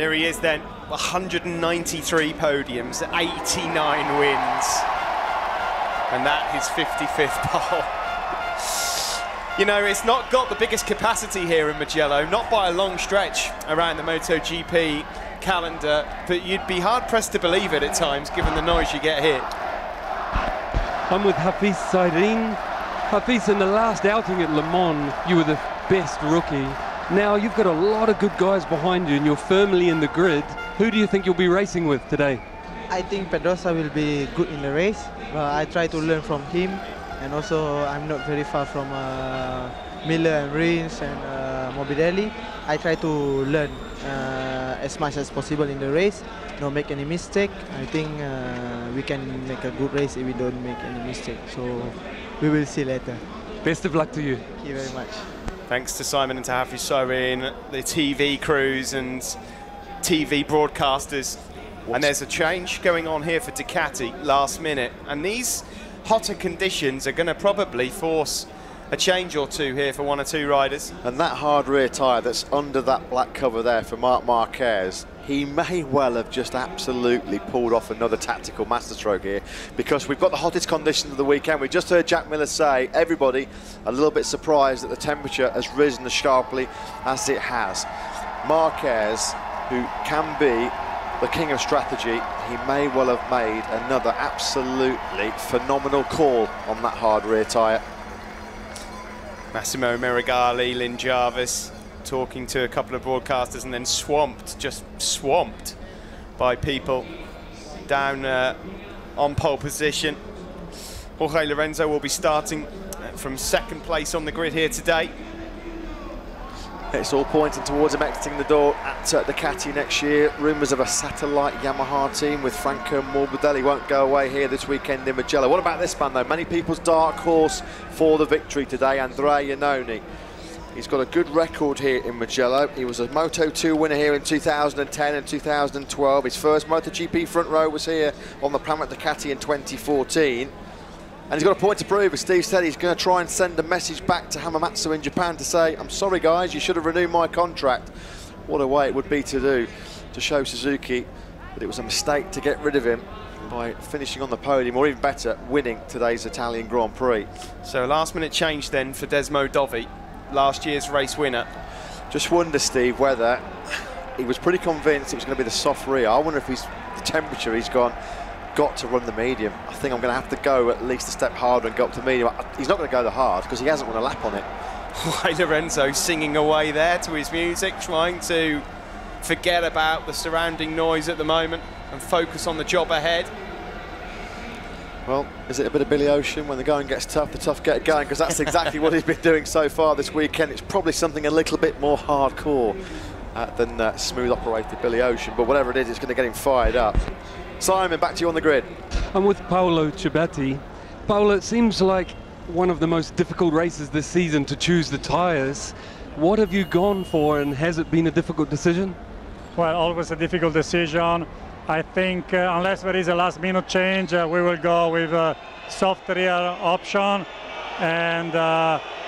Here he is then, 193 podiums, 89 wins. And that is 55th pole. You know, it's not got the biggest capacity here in Mugello, not by a long stretch around the MotoGP calendar, but you'd be hard-pressed to believe it at times, given the noise you get here. I'm with Hafizh Syahrin. Hafizh, in the last outing at Le Mans, you were the best rookie. Now you've got a lot of good guys behind you and you're firmly in the grid. Who do you think you'll be racing with today? I think Pedrosa will be good in the race. I try to learn from him, and also I'm not very far from Miller and Rins and Morbidelli. I try to learn as much as possible in the race, not make any mistake. I think we can make a good race if we don't make any mistake. So we will see later. Best of luck to you. Thank you very much. Thanks to Simon and to Hafizh Syahrin, the TV crews and TV broadcasters. And there's a change going on here for Ducati last minute. And these hotter conditions are going to probably force a change or two here for one or two riders. And that hard rear tyre that's under that black cover there for Mark Marquez, he may well have just absolutely pulled off another tactical masterstroke here, because we've got the hottest conditions of the weekend. We just heard Jack Miller say everybody a little bit surprised that the temperature has risen as sharply as it has. Marquez, who can be the king of strategy, he may well have made another absolutely phenomenal call on that hard rear tyre. Massimo Merigali, Lynn Jarvis, talking to a couple of broadcasters, and then swamped, just swamped by people down on pole position. Jorge Lorenzo will be starting from second place on the grid here today. It's all pointing towards him exiting the door at Ducati next year. Rumours of a satellite Yamaha team with Franco Morbidelli won't go away here this weekend in Mugello. What about this man, though? Many people's dark horse for the victory today, Andrea Iannone. He's got a good record here in Mugello. He was a Moto2 winner here in 2010 and 2012. His first MotoGP front row was here on the Pramac Ducati in 2014. And he's got a point to prove. As Steve said, he's going to try and send a message back to Hamamatsu in Japan to say, I'm sorry guys, you should have renewed my contract. What a way it would be to do, to show Suzuki that it was a mistake to get rid of him by finishing on the podium, or even better, winning today's Italian Grand Prix. So last minute change then for Desmo Dovi, last year's race winner. Just wonder, Steve, whether he was pretty convinced it was going to be the soft rear. I wonder if he's, the temperature he's gone, got to run the medium. I think I'm going to have to go at least a step harder and go up to medium. He's not going to go the hard because he hasn't won a lap on it. Jorge Lorenzo singing away there to his music, trying to forget about the surrounding noise at the moment and focus on the job ahead. Well, is it a bit of Billy Ocean? When the going gets tough, the tough get going, because that's exactly what he's been doing so far this weekend. It's probably something a little bit more hardcore than smooth operated Billy Ocean, but whatever it is, it's going to get him fired up. Simon, back to you on the grid. I'm with Paolo Cibatti. Paolo, it seems like one of the most difficult races this season to choose the tyres. What have you gone for, and has it been a difficult decision? Well, always a difficult decision. I think unless there is a last-minute change, we will go with a soft rear option and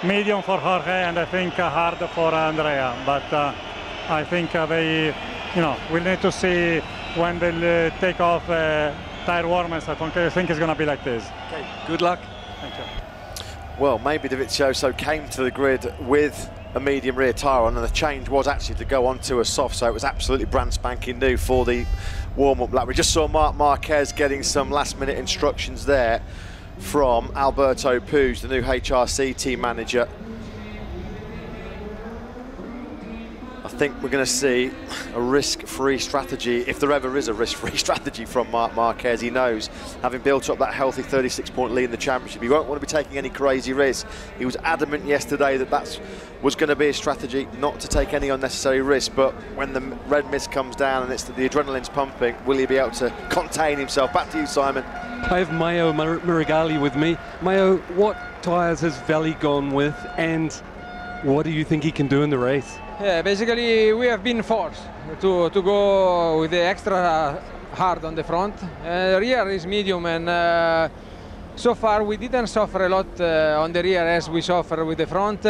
medium for Jorge, and I think hard for Andrea. But I think we'll need to see when they'll take off tire warmers. I think it's going to be like this. Okay, good luck. Thank you. Well, maybe Dovizioso came to the grid with a medium rear tyre on, and the change was actually to go onto a soft, so it was absolutely brand spanking new for the warm-up lap. We just saw Marc Marquez getting some last-minute instructions there from Alberto Puig, the new HRC team manager. I think we're going to see a risk-free strategy, if there ever is a risk-free strategy, from Marc Marquez. He knows, having built up that healthy 36-point lead in the championship, he won't want to be taking any crazy risks. He was adamant yesterday that that was going to be a strategy, not to take any unnecessary risks. But when the red mist comes down and it's the adrenaline's pumping, will he be able to contain himself? Back to you, Simon. I have Mayo Mirigali with me. Mayo, what tyres has Valley gone with, and what do you think he can do in the race? Yeah, basically we have been forced to go with the extra hard on the front. Rear is medium, and so far we didn't suffer a lot on the rear as we suffer with the front.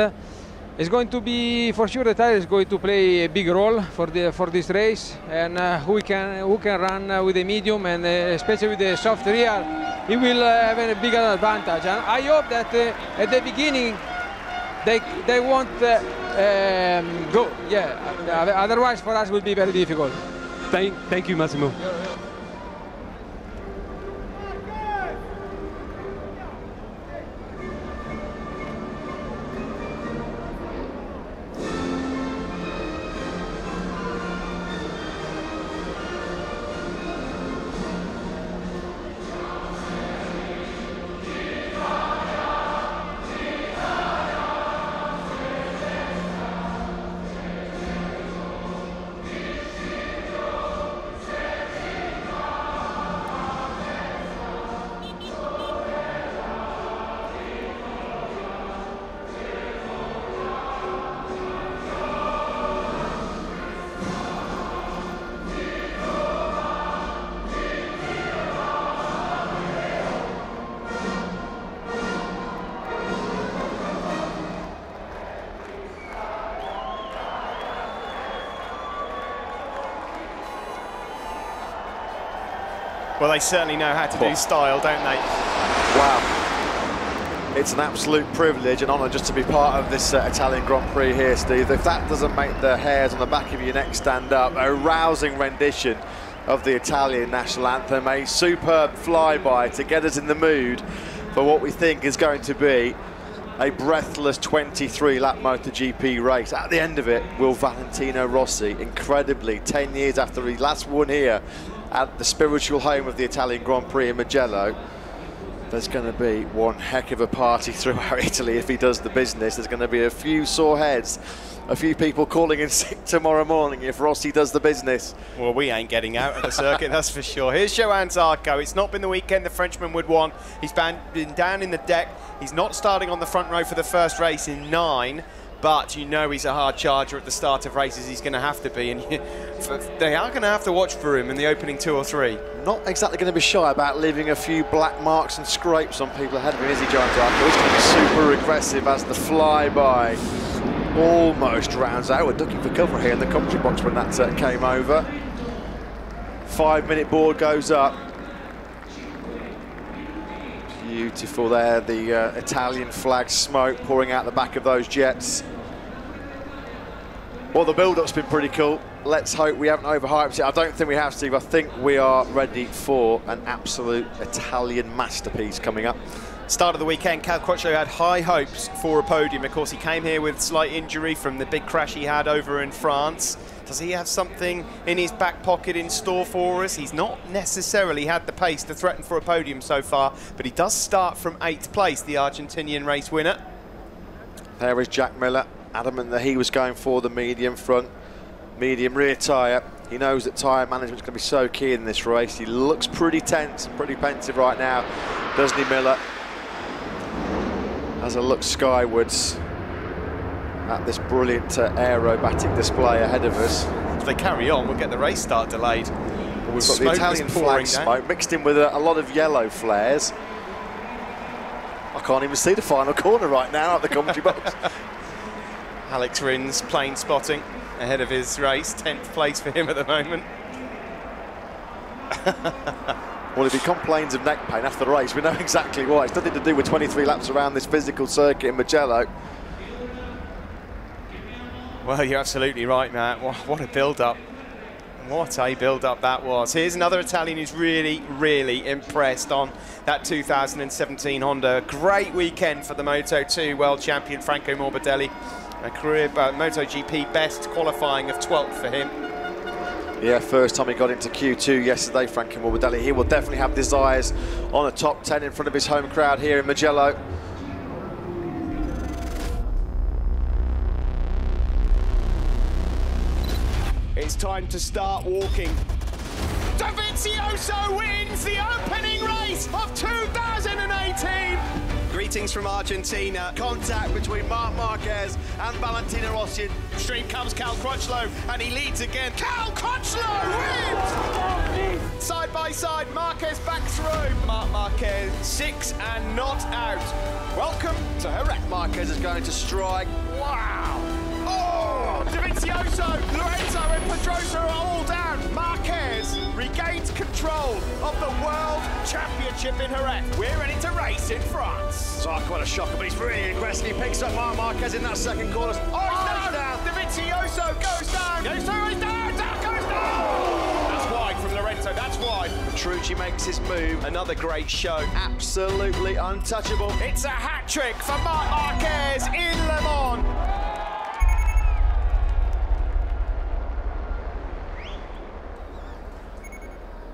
It's going to be, for sure, the tire is going to play a big role for this race, and who can run with the medium and especially with the soft rear, he will have a bigger advantage. And I hope that at the beginning they won't go. Yeah, otherwise for us will be very difficult. Thank you, Massimo. Well, they certainly know how to do style, don't they? Wow. It's an absolute privilege and honour just to be part of this Italian Grand Prix here, Steve. If that doesn't make the hairs on the back of your neck stand up, a rousing rendition of the Italian national anthem, a superb flyby to get us in the mood for what we think is going to be a breathless 23-lap MotoGP race. At the end of it, will Valentino Rossi, incredibly, 10 years after he last won here, at the spiritual home of the Italian Grand Prix in Mugello, there's going to be one heck of a party throughout Italy if he does the business. There's going to be a few sore heads, a few people calling in sick tomorrow morning if Rossi does the business. Well, we ain't getting out of the circuit, that's for sure. Here's Johann Zarco. It's not been the weekend the Frenchman would want. He's been down in the deck. He's not starting on the front row for the first race in 9. But you know he's a hard charger at the start of races. He's going to have to be, and they are going to have to watch for him in the opening 2 or 3. Not exactly going to be shy about leaving a few black marks and scrapes on people ahead of him, is he, Johann Zarco? He's going to be super aggressive as the flyby almost rounds out. We're ducking for cover here in the commentary box when that came over. 5-minute board goes up. Beautiful there, the Italian flag smoke pouring out the back of those jets. Well, the build-up's been pretty cool. Let's hope we haven't overhyped it. I don't think we have, Steve. I think we are ready for an absolute Italian masterpiece coming up. Start of the weekend, Cal Crutchlow had high hopes for a podium. Of course, he came here with slight injury from the big crash he had over in France. Does he have something in his back pocket in store for us? He's not necessarily had the pace to threaten for a podium so far, but he does start from 8th place, the Argentinian race winner. There is Jack Miller, adamant that he was going for the medium front, medium rear tyre. He knows that tyre management's going to be so key in this race. He looks pretty tense and pretty pensive right now, doesn't he, Miller? As I look skywards at this brilliant aerobatic display ahead of us. If they carry on, we'll get the race start delayed. Well, we've got the Italian flag smoke mixed in with a lot of yellow flares. I can't even see the final corner right now at the commentary box. Alex Rins plane spotting ahead of his race, 10th place for him at the moment. Well, if he complains of neck pain after the race, we know exactly why. It's nothing to do with 23 laps around this physical circuit in Mugello. Well, you're absolutely right, Matt. What a build-up. What a build-up that was. Here's another Italian who's really, really impressed on that 2017 Honda. Great weekend for the Moto2 world champion Franco Morbidelli. A career MotoGP best qualifying of 12th for him. Yeah, first time he got into Q2 yesterday, Franco Morbidelli. He will definitely have desires on a top 10 in front of his home crowd here in Mugello. It's time to start walking. Dovizioso wins the opening race of 2018. Greetings from Argentina. Contact between Mark Marquez and Valentino Rossi. Stream comes Cal Crutchlow, and he leads again. Cal Crutchlow wins! Side by side, Marquez back through. Mark Marquez 6 and not out. Welcome to Jerez. Marquez is going to strike. Wow! Dovizioso, Lorenzo and Pedrosa are all down. Marquez regains control of the World Championship in Jerez. We're ready to race in France. Oh, quite a shocker, but he's really aggressive. He picks up Mark Marquez in that second corner. Oh, he's down. Dovizioso goes down. Dovizioso is down. Zarco is down. That's wide from Lorenzo. That's wide. Petrucci makes his move. Another great show. Absolutely untouchable. It's a hat trick for Mark Marquez in Le Mans.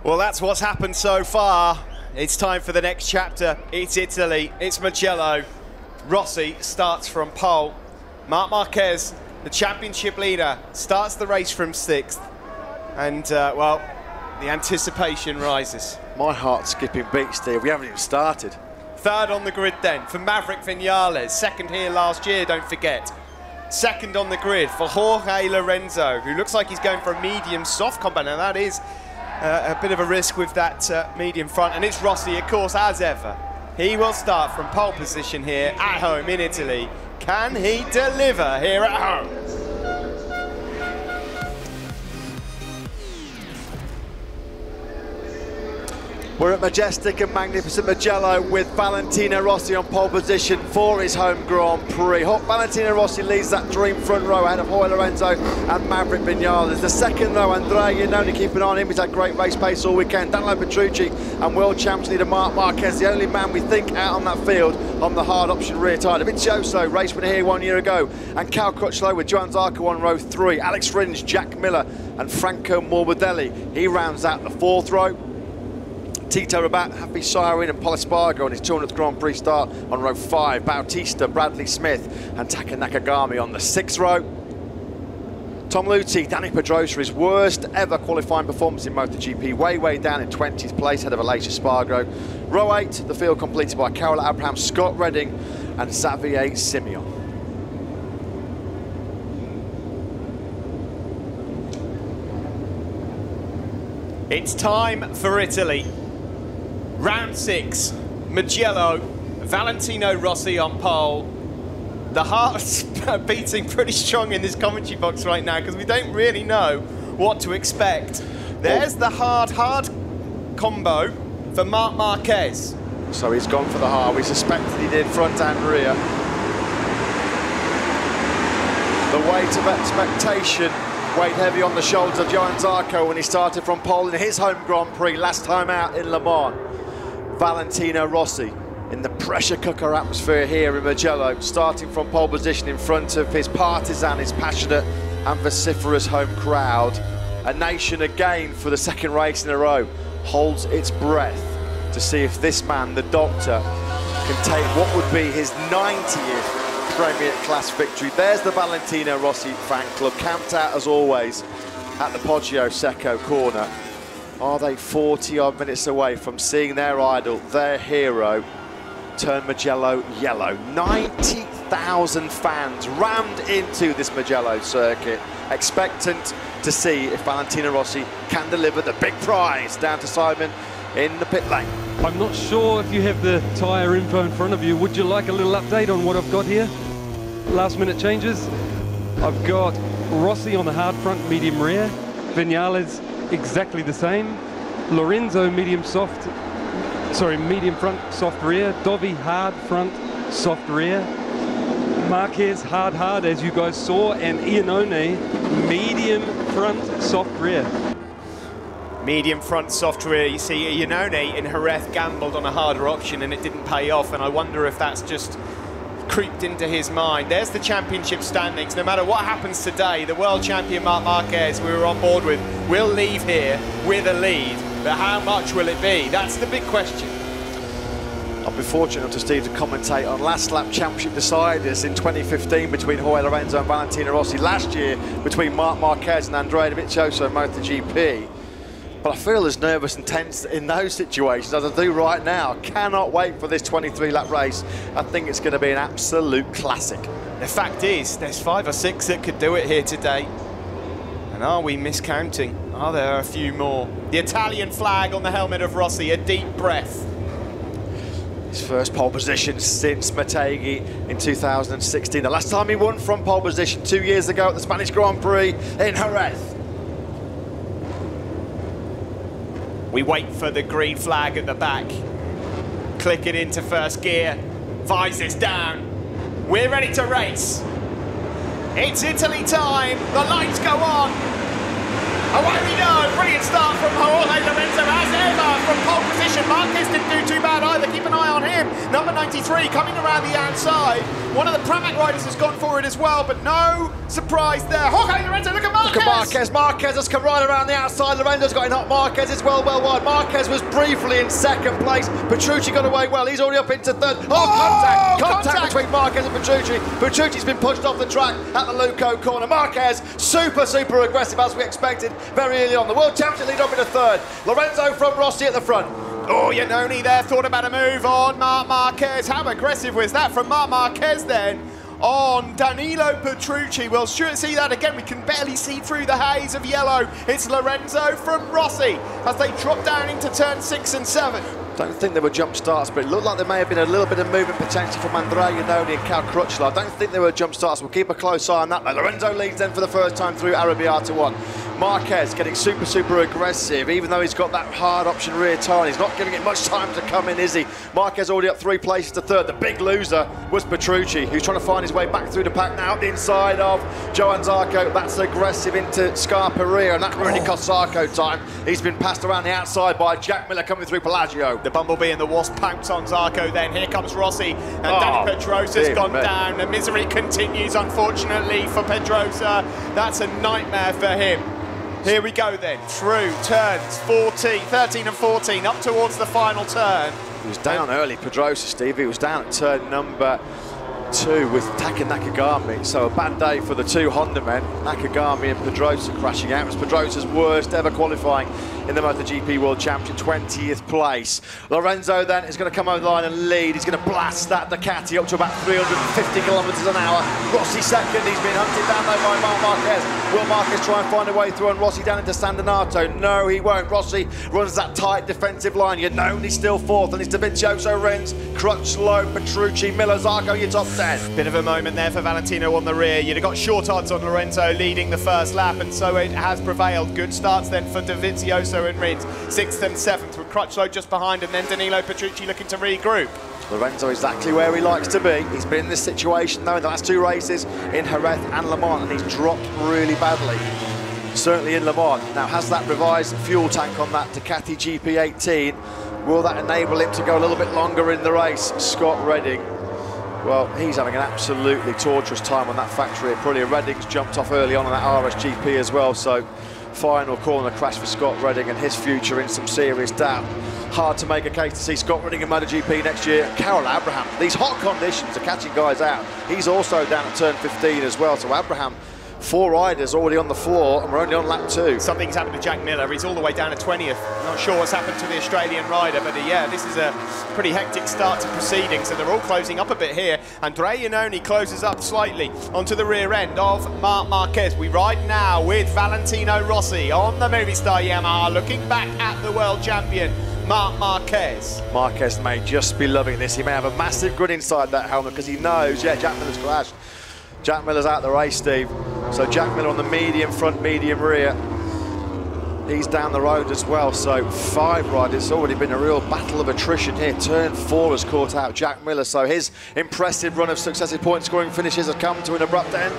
Well, that's what's happened so far. It's time for the next chapter. It's Italy, it's Mugello. Rossi starts from pole. Marc Marquez, the championship leader, starts the race from sixth. And, well, the anticipation rises. My heart's skipping beats, Steve. We haven't even started. Third on the grid then for Maverick Vinales. Second here last year, don't forget. Second on the grid for Jorge Lorenzo, who looks like he's going for a medium soft combat. Now, that is a bit of a risk with that medium front, and it's Rossi, of course, as ever. He will start from pole position here at home in Italy. Can he deliver here at home? We're at majestic and magnificent Mugello with Valentino Rossi on pole position for his home Grand Prix. Valentino Rossi leads that dream front row ahead of Jorge Lorenzo and Maverick Vinales. The second though, Andrea, you know, to keep an eye on him. He's had great race pace all weekend. Danilo Petrucci and world champion leader Marc Marquez, the only man we think out on that field on the hard option rear tyre. Dovizioso, race winner here 1 year ago. And Cal Crutchlow with Johann Zarco on row 3. Alex Rins, Jack Miller and Franco Morbidelli. He rounds out the 4th row. Tito Rabat, Hafizh Syahrin and Pol Espargaró on his 200th Grand Prix start on row 5. Bautista, Bradley Smith and Taka Nakagami on the 6th row. Tom Luthi, Dani Pedrosa, his worst ever qualifying performance in MotoGP, way down in 20th place ahead of Aleix Espargaró. Row 8, the field completed by Carol Abraham, Scott Redding and Xavier Simeon. It's time for Italy. Round 6, Mugello, Valentino Rossi on pole. The heart's beating pretty strong in this commentary box right now because we don't really know what to expect. There's the hard combo for Marc Marquez. So he's gone for the hard. We suspected he did, front and rear. The weight of expectation weighed heavy on the shoulders of Johann Zarco when he started from pole in his home Grand Prix last time out in Le Mans. Valentino Rossi in the pressure cooker atmosphere here in Mugello, starting from pole position in front of his partisan, his passionate and vociferous home crowd. A nation again for the second race in a row holds its breath to see if this man, the doctor, can take what would be his 90th Premier Class victory. There's the Valentino Rossi fan club, camped out as always at the Poggio Secco corner. Are they 40-odd minutes away from seeing their idol, their hero, turn Mugello yellow? 90,000 fans rammed into this Mugello circuit, expectant to see if Valentino Rossi can deliver the big prize. Down to Simon in the pit lane. I'm not sure if you have the tyre info in front of you. Would you like a little update on what I've got here? Last-minute changes. I've got Rossi on the hard front, medium rear. Vinales, exactly the same. Lorenzo medium front, soft rear. Dovi hard front, soft rear. Marquez hard as you guys saw, and Iannone medium front, soft rear. Medium front, soft rear. You see Iannone in Jerez gambled on a harder option and it didn't pay off, and I wonder if that's just creeped into his mind. There's the championship standings. No matter what happens today, the world champion Marc Marquez, we were on board with, will leave here with a lead. But how much will it be? That's the big question. I've been fortunate enough to, Steve, to commentate on last lap championship deciders in 2015 between Jorge Lorenzo and Valentino Rossi. Last year between Marc Marquez and Andrea Dovizioso in MotoGP. But I feel as nervous and tense in those situations as I do right now. Cannot wait for this 23-lap race. I think it's going to be an absolute classic. The fact is, there's 5 or 6 that could do it here today. And are we miscounting? Are there a few more? The Italian flag on the helmet of Rossi, a deep breath. His first pole position since Motegi in 2016. The last time he won from pole position 2 years ago at the Spanish Grand Prix in Jerez. We wait for the green flag at the back. Click it into first gear. Visors down. We're ready to race. It's Italy time. The lights go on. Away we go. Brilliant start from Jorge Lorenzo as ever from pole position. Marquez didn't do too bad either. Keep an eye on him. Number 93 coming around the outside. One of the Pramac riders has gone forward as well, but no surprise there. Jorge Lorenzo, look at Marquez. Look at Marquez. Marquez has come right around the outside. Lorenzo's got in hot. Marquez is well wide. Marquez was briefly in second place. Petrucci got away well. He's already up into third. Oh, contact between Marquez and Petrucci. Petrucci's been pushed off the track at the Luco corner. Marquez, super aggressive as we expected very early on. The World Championship lead up into third. Lorenzo from Rossi at the front. Oh, Iannone there thought about a move on Mark Marquez. How aggressive was that from Mark Marquez then on Danilo Petrucci? We'll sure see that again. We can barely see through the haze of yellow. It's Lorenzo from Rossi as they drop down into turn 6 and 7. Don't think there were jump starts, but it looked like there may have been a little bit of movement potentially from Andrea Iannone and Cal Crutchlow. I don't think there were jump starts. We'll keep a close eye on that. But Lorenzo leads then for the first time through Arabiata 1. Marquez getting super aggressive, even though he's got that hard option rear tire. He's not giving it much time to come in, is he? Marquez already up 3 places to third. The big loser was Petrucci, who's trying to find his way back through the pack now, up the inside of Johann Zarco. That's aggressive into Scarperia, and that really cost Zarco time. He's been passed around the outside by Jack Miller coming through Pelagio. The Bumblebee and the Wasp pounce on Zarco then. Here comes Rossi, and Dani Pedrosa's gone down. The misery continues, unfortunately, for Pedrosa. That's a nightmare for him. Here we go then, through turns 13 and 14, up towards the final turn. He was down early, Pedrosa, Steve. He was down at turn number 2 with Taka Nakagami. So a bad day for the two Honda men. Nakagami and Pedrosa crashing out. It was Pedrosa's worst ever qualifying in the MotoGP World Championship, 20th place. Lorenzo then is going to come over the line and lead. He's going to blast that Ducati up to about 350 kilometers an hour. Rossi second. He's been hunted down though by Marc Marquez. Will Marquez try and find a way through and Rossi down into San Donato? No, he won't. Rossi runs that tight defensive line. Iannone still fourth, and it's Dovizioso, Rins, Crutchlow, Petrucci, Miller, Zarco, your top 10. Bit of a moment there for Valentino on the rear. You'd have got short odds on Lorenzo leading the first lap, and so it has prevailed. Good starts then for Dovizioso and Rins, 6th and 7th, with Crutchlow just behind, and then Danilo Petrucci looking to regroup. Lorenzo exactly where he likes to be. He's been in this situation though in the last 2 races in Jerez and Le Mans, and he's dropped really badly. Certainly in Le Mans. Now has that revised fuel tank on that Ducati GP18, will that enable him to go a little bit longer in the race? Scott Redding, well, he's having an absolutely torturous time on that factory at Puglia. Redding's jumped off early on that RSGP as well, so final corner crash for Scott Redding and his future in some serious doubt. Hard to make a case to see Scott Redding in MotoGP next year. Carol Abraham, these hot conditions are catching guys out. He's also down at turn 15 as well, so Abraham, 4 riders already on the floor, and we're only on lap 2. Something's happened to Jack Miller. He's all the way down to 20th. Not sure what's happened to the Australian rider, but yeah, this is a pretty hectic start to proceedings, so they're all closing up a bit here. Andrea Iannone closes up slightly onto the rear end of Marc Marquez. We ride now with Valentino Rossi on the Movistar Yamaha, looking back at the world champion Marc Marquez. Marquez may just be loving this. He may have a massive grin inside that helmet because he knows, yeah, Jack Miller's crashed. Jack Miller's out of the race, Steve. So Jack Miller on the medium front, medium rear. He's down the road as well, so 5 riders. It's already been a real battle of attrition here. Turn 4 has caught out Jack Miller, so his impressive run of successive point-scoring finishes has come to an abrupt end.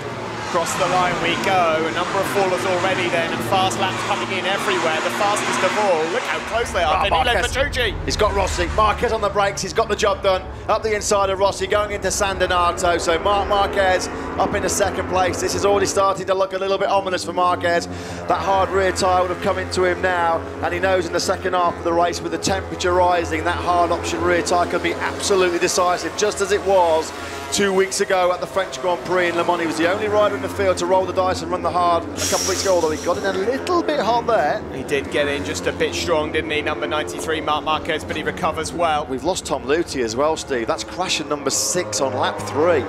Across the line we go, a number of fallers already then, and fast laps coming in everywhere, the fastest of all. Look how close they are, Danilo Petrucci. He's got Rossi, Marquez on the brakes, he's got the job done. Up the inside of Rossi, going into San Donato, so Marc Marquez up into 2nd place. This is already starting to look a little bit ominous for Marquez. That hard rear tyre would have come into him now, and he knows in the second half of the race, with the temperature rising, that hard option rear tyre could be absolutely decisive, just as it was 2 weeks ago at the French Grand Prix in Le Mans. He was the only rider in the field to roll the dice and run the hard a couple of weeks ago, although he got in a little bit hot there. He did get in just a bit strong, didn't he? Number 93, Marc Marquez, but he recovers well. We've lost Tom Luthi as well, Steve. That's crashing number 6 on lap 3.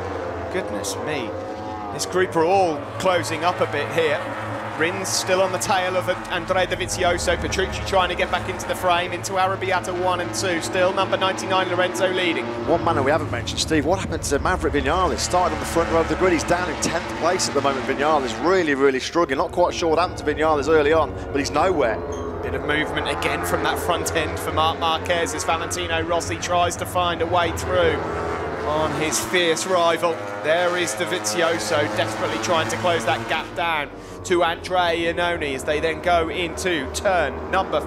Goodness me. This group are all closing up a bit here. Rins still on the tail of Andrea Dovizioso. Petrucci trying to get back into the frame, into Arabiata 1 and 2. Still number 99, Lorenzo leading. One man we haven't mentioned, Steve, what happened to Maverick Vinales? Started on the front row of the grid. He's down in 10th place at the moment. Vinales really, really struggling. Not quite sure what happened to Vinales early on, but he's nowhere. Bit of movement again from that front end for Mark Marquez as Valentino Rossi tries to find a way through on his fierce rival. There is Dovizioso desperately trying to close that gap down to Andrea Iannone as they then go into turn number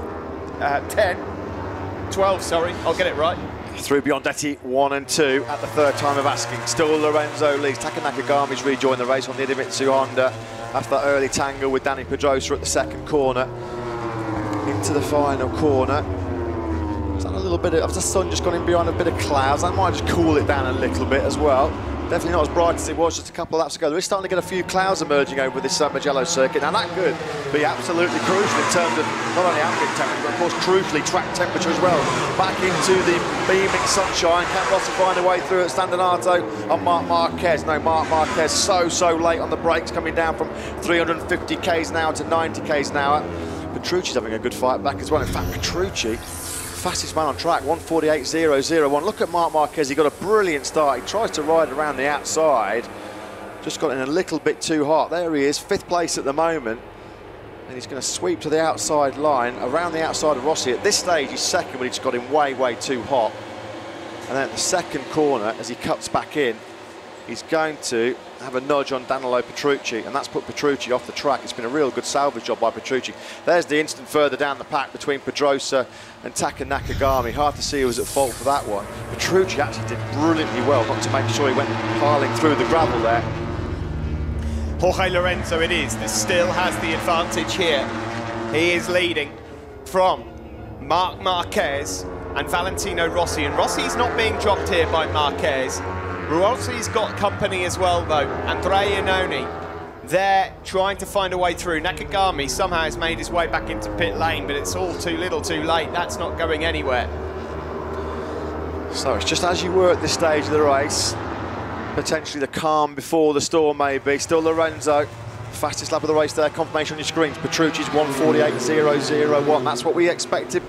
12, sorry, I'll get it right. Through Biondetti 1 and 2 at the third time of asking. Still Lorenzo leads. Taka Nakagami's rejoined the race on the Idemitsu Honda after that early tangle with Dani Pedrosa at the second corner. Into the final corner. Is that a little bit of the sun just gone in behind a bit of clouds? That might just cool it down a little bit as well. Definitely not as bright as it was just a couple of laps ago. There is starting to get a few clouds emerging over this Mugello circuit, and that could be absolutely crucial in terms of not only ambient temperature, but of course, crucially, track temperature as well. Back into the beaming sunshine. Can Rossi find a way through at San Donato on Mark Marquez? No, Mark Marquez so late on the brakes, coming down from 350 k's an hour to 90 k's an hour. Petrucci's having a good fight back as well. In fact, Petrucci, fastest man on track, 148.001. Look at Mark Marquez, he got a brilliant start. He tries to ride around the outside, just got in a little bit too hot. There he is, 5th place at the moment. And he's going to sweep to the outside line, around the outside of Rossi. At this stage, he's second, but he just got him way too hot. And then at the second corner, as he cuts back in, he's going to have a nudge on Danilo Petrucci, and that's put Petrucci off the track. It's been a real good salvage job by Petrucci. There's the instant further down the pack between Pedrosa and Taka Nakagami. Hard to see who was at fault for that one. Petrucci actually did brilliantly well not to make sure he went piling through the gravel there. Jorge Lorenzo it is that still has the advantage here. He is leading from Marc Marquez and Valentino Rossi, and Rossi's not being dropped here by Marquez. Rossi's got company as well, though. Andrea Iannone there trying to find a way through. Nakagami somehow has made his way back into pit lane, but it's all too little too late. That's not going anywhere. So it's just as you were at this stage of the race, potentially the calm before the storm, maybe. Still Lorenzo, fastest lap of the race there. Confirmation on your screens. Petrucci's 148.001. That's what we expected.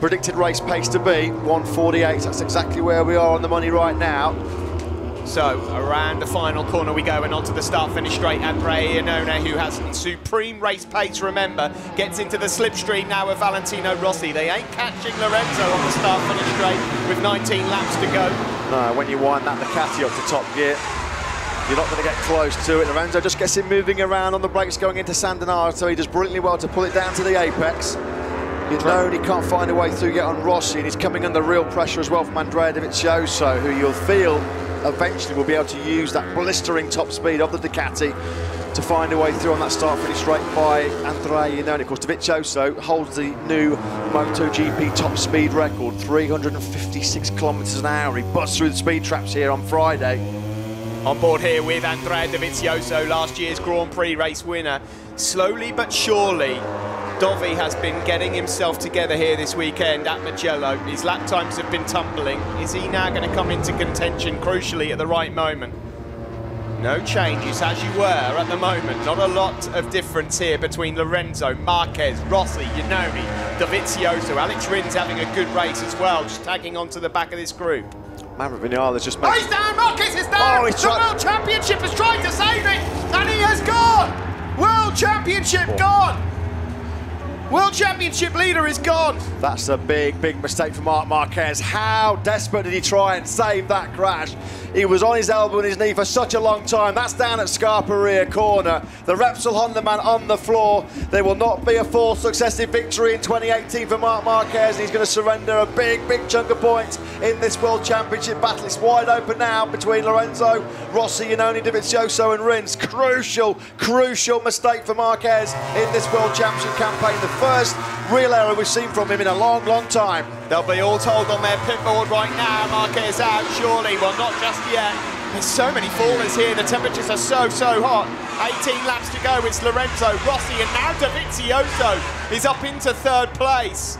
Predicted race pace to be 148. That's exactly where we are on the money right now. So around the final corner we go and onto the start-finish straight. Andrea Iannone, who has supreme race pace, remember, gets into the slipstream now of Valentino Rossi. They ain't catching Lorenzo on the start-finish straight with 19 laps to go. No, when you wind that Ducati up to top gear, you're not going to get close to it. Lorenzo just gets him moving around on the brakes going into San Donato. He does brilliantly well to pull it down to the apex. You know he can't find a way through yet on Rossi, and he's coming under real pressure as well from Andrea Dovizioso, who you'll feel eventually will be able to use that blistering top speed of the Ducati to find a way through on that start pretty straight by Andrea Iannone. Of course, Dovizioso holds the new MotoGP top speed record, 356 kilometres an hour. He busts through the speed traps here on Friday. On board here with Andrea Dovizioso, last year's Grand Prix race winner. Slowly but surely, Dovi has been getting himself together here this weekend at Mugello. His lap times have been tumbling. Is he now going to come into contention crucially at the right moment? No changes as you were at the moment. Not a lot of difference here between Lorenzo, Marquez, Rossi, Iannone, Dovizioso. Alex Rins having a good race as well, just tagging onto the back of this group. Maverick Vinales just made... Oh, he's down! Marquez is down! Oh, he's the World Championship has tried to save it, and he has gone! World Championship gone! World Championship leader is gone. That's a big mistake for Marc Marquez. How desperate did he try and save that crash? He was on his elbow and his knee for such a long time. That's down at Scarperia corner. The Repsol Honda man on the floor. There will not be a fourth successive victory in 2018 for Marc Marquez. He's going to surrender a big chunk of points in this World Championship battle. It's wide open now between Lorenzo, Rossi, Iannone, Dovizioso and Rins. Crucial mistake for Marquez in this World Championship campaign. The first real error we've seen from him in a long time. They'll be all told on their pit board right now. Marquez out, surely. Well, not just yet. There's so many fallers here. The temperatures are so hot. 18 laps to go. It's Lorenzo, Rossi, and now Dovizioso is up into third place.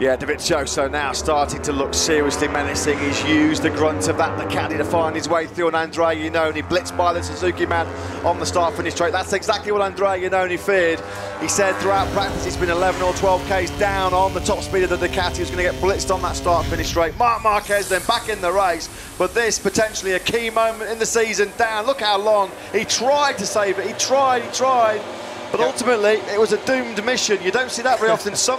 Yeah, Dovizioso now starting to look seriously menacing. He's used the grunt of that, the caddy to find his way through. And Andrea Iannone blitzed by the Suzuki man on the start finish straight. That's exactly what Andrea Iannone feared. He said throughout practice it's been 11 or 12 Ks down on the top speed of the Ducati. He was going to get blitzed on that start finish straight. Mark Marquez then back in the race. But this potentially a key moment in the season down. Look how long he tried to save it. He tried. But ultimately, it was a doomed mission. You don't see that very often, so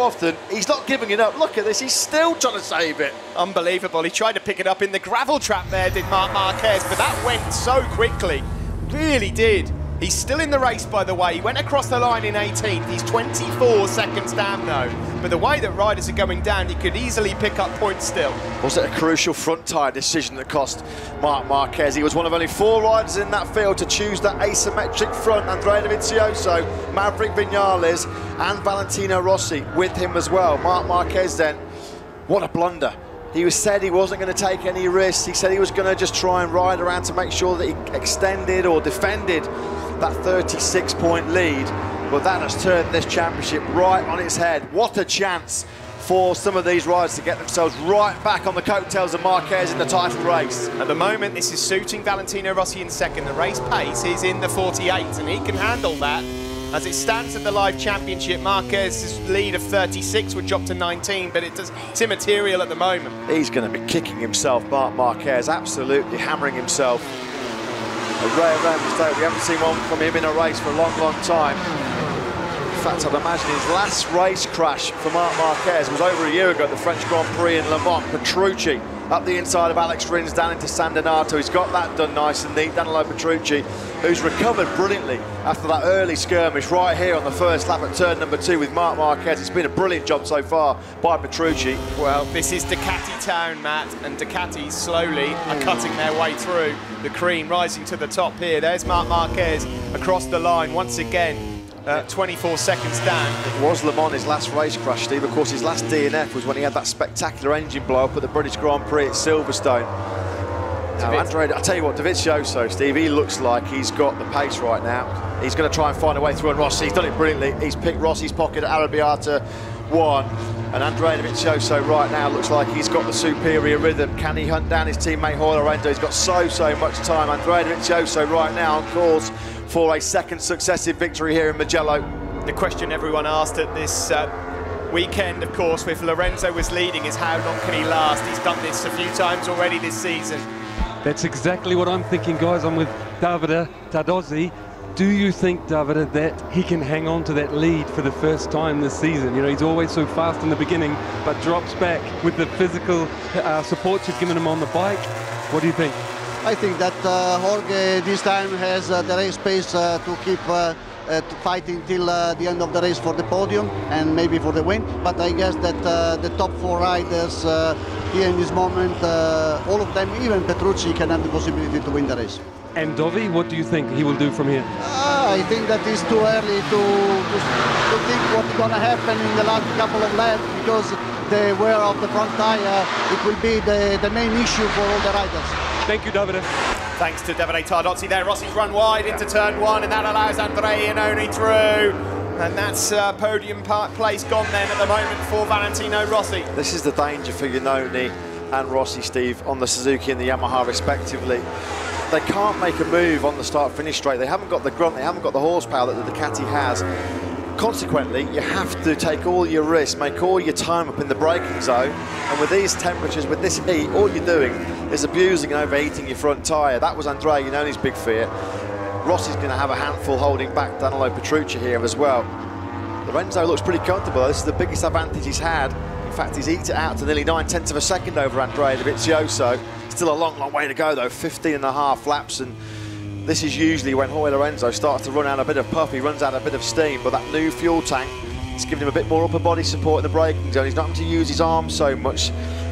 often. He's not giving it up. Look at this, he's still trying to save it. Unbelievable. He tried to pick it up in the gravel trap there, did Marc Marquez, but that went so quickly. Really did. He's still in the race, by the way. He went across the line in 18th. He's 24 seconds down, though. But the way that riders are going down, he could easily pick up points still. Was it a crucial front tyre decision that cost Marc Marquez? He was one of only four riders in that field to choose that asymmetric front. Andrea Dovizioso, Maverick Vinales and Valentino Rossi with him as well. Marc Marquez then, what a blunder. He said he wasn't going to take any risks. He said he was going to just try and ride around to make sure that he extended or defended that 36-point lead, but that has turned this championship right on its head. What a chance for some of these riders to get themselves right back on the coattails of Marquez in the title race. At the moment, this is suiting Valentino Rossi in second. The race pace is in the 48s, and he can handle that. As it stands at the live championship, Marquez's lead of 36 would drop to 19, but it's immaterial at the moment. He's going to be kicking himself, Marc Marquez, absolutely hammering himself. A rare mistake. We haven't seen one from him in a race for a long, long time. In fact, I'd imagine his last race crash for Marc Marquez was over a year ago at the French Grand Prix in Le Mans. Petrucci up the inside of Alex Rins down into San Donato. He's got that done nice and neat. Danilo Petrucci, who's recovered brilliantly after that early skirmish right here on the first lap at turn number 2 with Marc Marquez. It's been a brilliant job so far by Petrucci. Well, this is Ducati town, Matt, and Ducati slowly are cutting their way through the cream, rising to the top here. There's Marc Marquez across the line once again. 24 seconds down. It was Le Mans, his last race crash, Steve. Of course, his last DNF was when he had that spectacular engine blow-up at the British Grand Prix at Silverstone. Now, Andrea, I'll tell you what, Dovizioso, Steve, he looks like he's got the pace right now. He's going to try and find a way through on Rossi. He's done it brilliantly. He's picked Rossi's pocket at Arabiata 1. And Andrea Dovizioso right now looks like he's got the superior rhythm. Can he hunt down his teammate Jorge Lorenzo? He's got so much time. Andrea Dovizioso right now on course for a second successive victory here in Mugello. The question everyone asked at this weekend, of course, if Lorenzo was leading, is how long can he last? He's done this a few times already this season. That's exactly what I'm thinking, guys. I'm with Davide Tardozzi. Do you think, Davide, that he can hang on to that lead for the first time this season? You know, he's always so fast in the beginning, but drops back with the physical support you've given him on the bike. What do you think? I think that Jorge this time has the race pace to keep fighting till the end of the race for the podium and maybe for the win. But I guess that the top four riders here in this moment, all of them, even Petrucci, can have the possibility to win the race. And Dovi, what do you think he will do from here? I think that it's too early to think what's going to happen in the last couple of laps, because the wear of the front tire, it will be the main issue for all the riders. Thank you, Davide. Thanks to Davide Tardozzi there. Rossi's run wide into turn 1, and that allows Andrea Iannone through. And that's podium place gone then at the moment for Valentino Rossi. This is the danger for Iannone and Rossi, Steve, on the Suzuki and the Yamaha respectively. They can't make a move on the start-finish straight. They haven't got the grunt, they haven't got the horsepower that the Ducati has. Consequently, you have to take all your risks, make all your time up in the braking zone, and with these temperatures, with this heat, all you're doing is abusing and overheating your front tyre. That was Andrea Iannone's big fear. Rossi's going to have a handful holding back Danilo Petrucci here as well. Lorenzo looks pretty comfortable. This is the biggest advantage he's had. In fact, he's eked it out to nearly 9/10 of a second over Andrea Dovizioso. Still a long, long way to go though, 15 and a half laps, and this is usually when Jorge Lorenzo starts to run out a bit of puff, he runs out a bit of steam, but that new fuel tank is giving him a bit more upper body support in the braking zone. He's not having to use his arms so much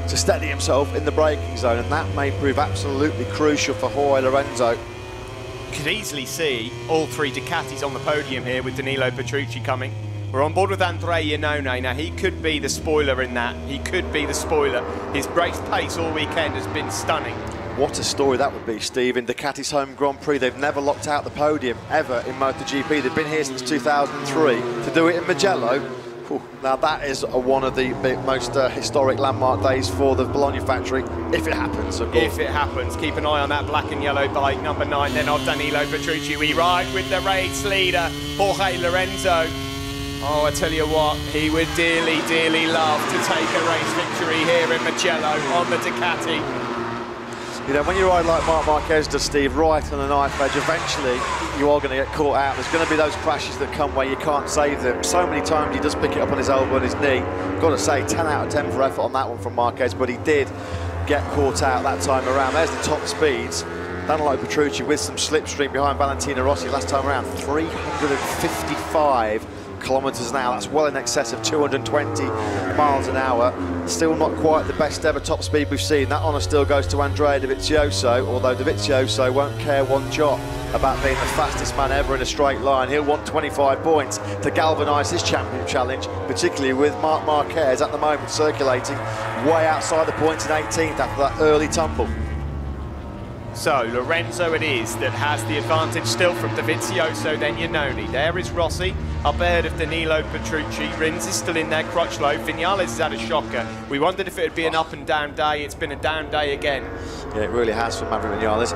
to steady himself in the braking zone, and that may prove absolutely crucial for Jorge Lorenzo. You could easily see all three Ducatis on the podium here with Danilo Petrucci coming. We're on board with Andrea Iannone. Now, he could be the spoiler in that. He could be the spoiler. His race pace all weekend has been stunning. What a story that would be, Steve. In Ducati's home Grand Prix, they've never locked out the podium, ever, in MotoGP. They've been here since 2003. To do it in Mugello, Ooh, now that is one of the most historic landmark days for the Bologna factory, if it happens, of course. If it happens. Keep an eye on that black and yellow bike, number 9 then of Danilo Petrucci. We ride with the race leader, Jorge Lorenzo. Oh, I tell you what, he would dearly, dearly love to take a race victory here in Mugello on the Ducati. You know, when you ride like Mark Marquez does, Steve, right on a knife edge, eventually you are going to get caught out. There's going to be those crashes that come where you can't save them. So many times he does pick it up on his elbow and his knee. Got to say, 10 out of 10 for effort on that one from Marquez, but he did get caught out that time around. There's the top speeds. Danilo Petrucci with some slipstream behind Valentino Rossi last time around, 355 kilometers an hour. That's well in excess of 220 miles an hour. Still not quite the best ever top speed we've seen. That honour still goes to Andrea Dovizioso, although Dovizioso won't care one jot about being the fastest man ever in a straight line. He'll want 25 points to galvanise his championship challenge, particularly with Marc Marquez at the moment circulating way outside the points in 18th after that early tumble. So Lorenzo it is that has the advantage still from Dovizioso, then Iannone. There is Rossi, up ahead of Danilo Petrucci. Rins is still in there, Crutchlow. Vinales has had a shocker. We wondered if it would be an up and down day. It's been a down day again. Yeah, it really has for Maverick Vinales.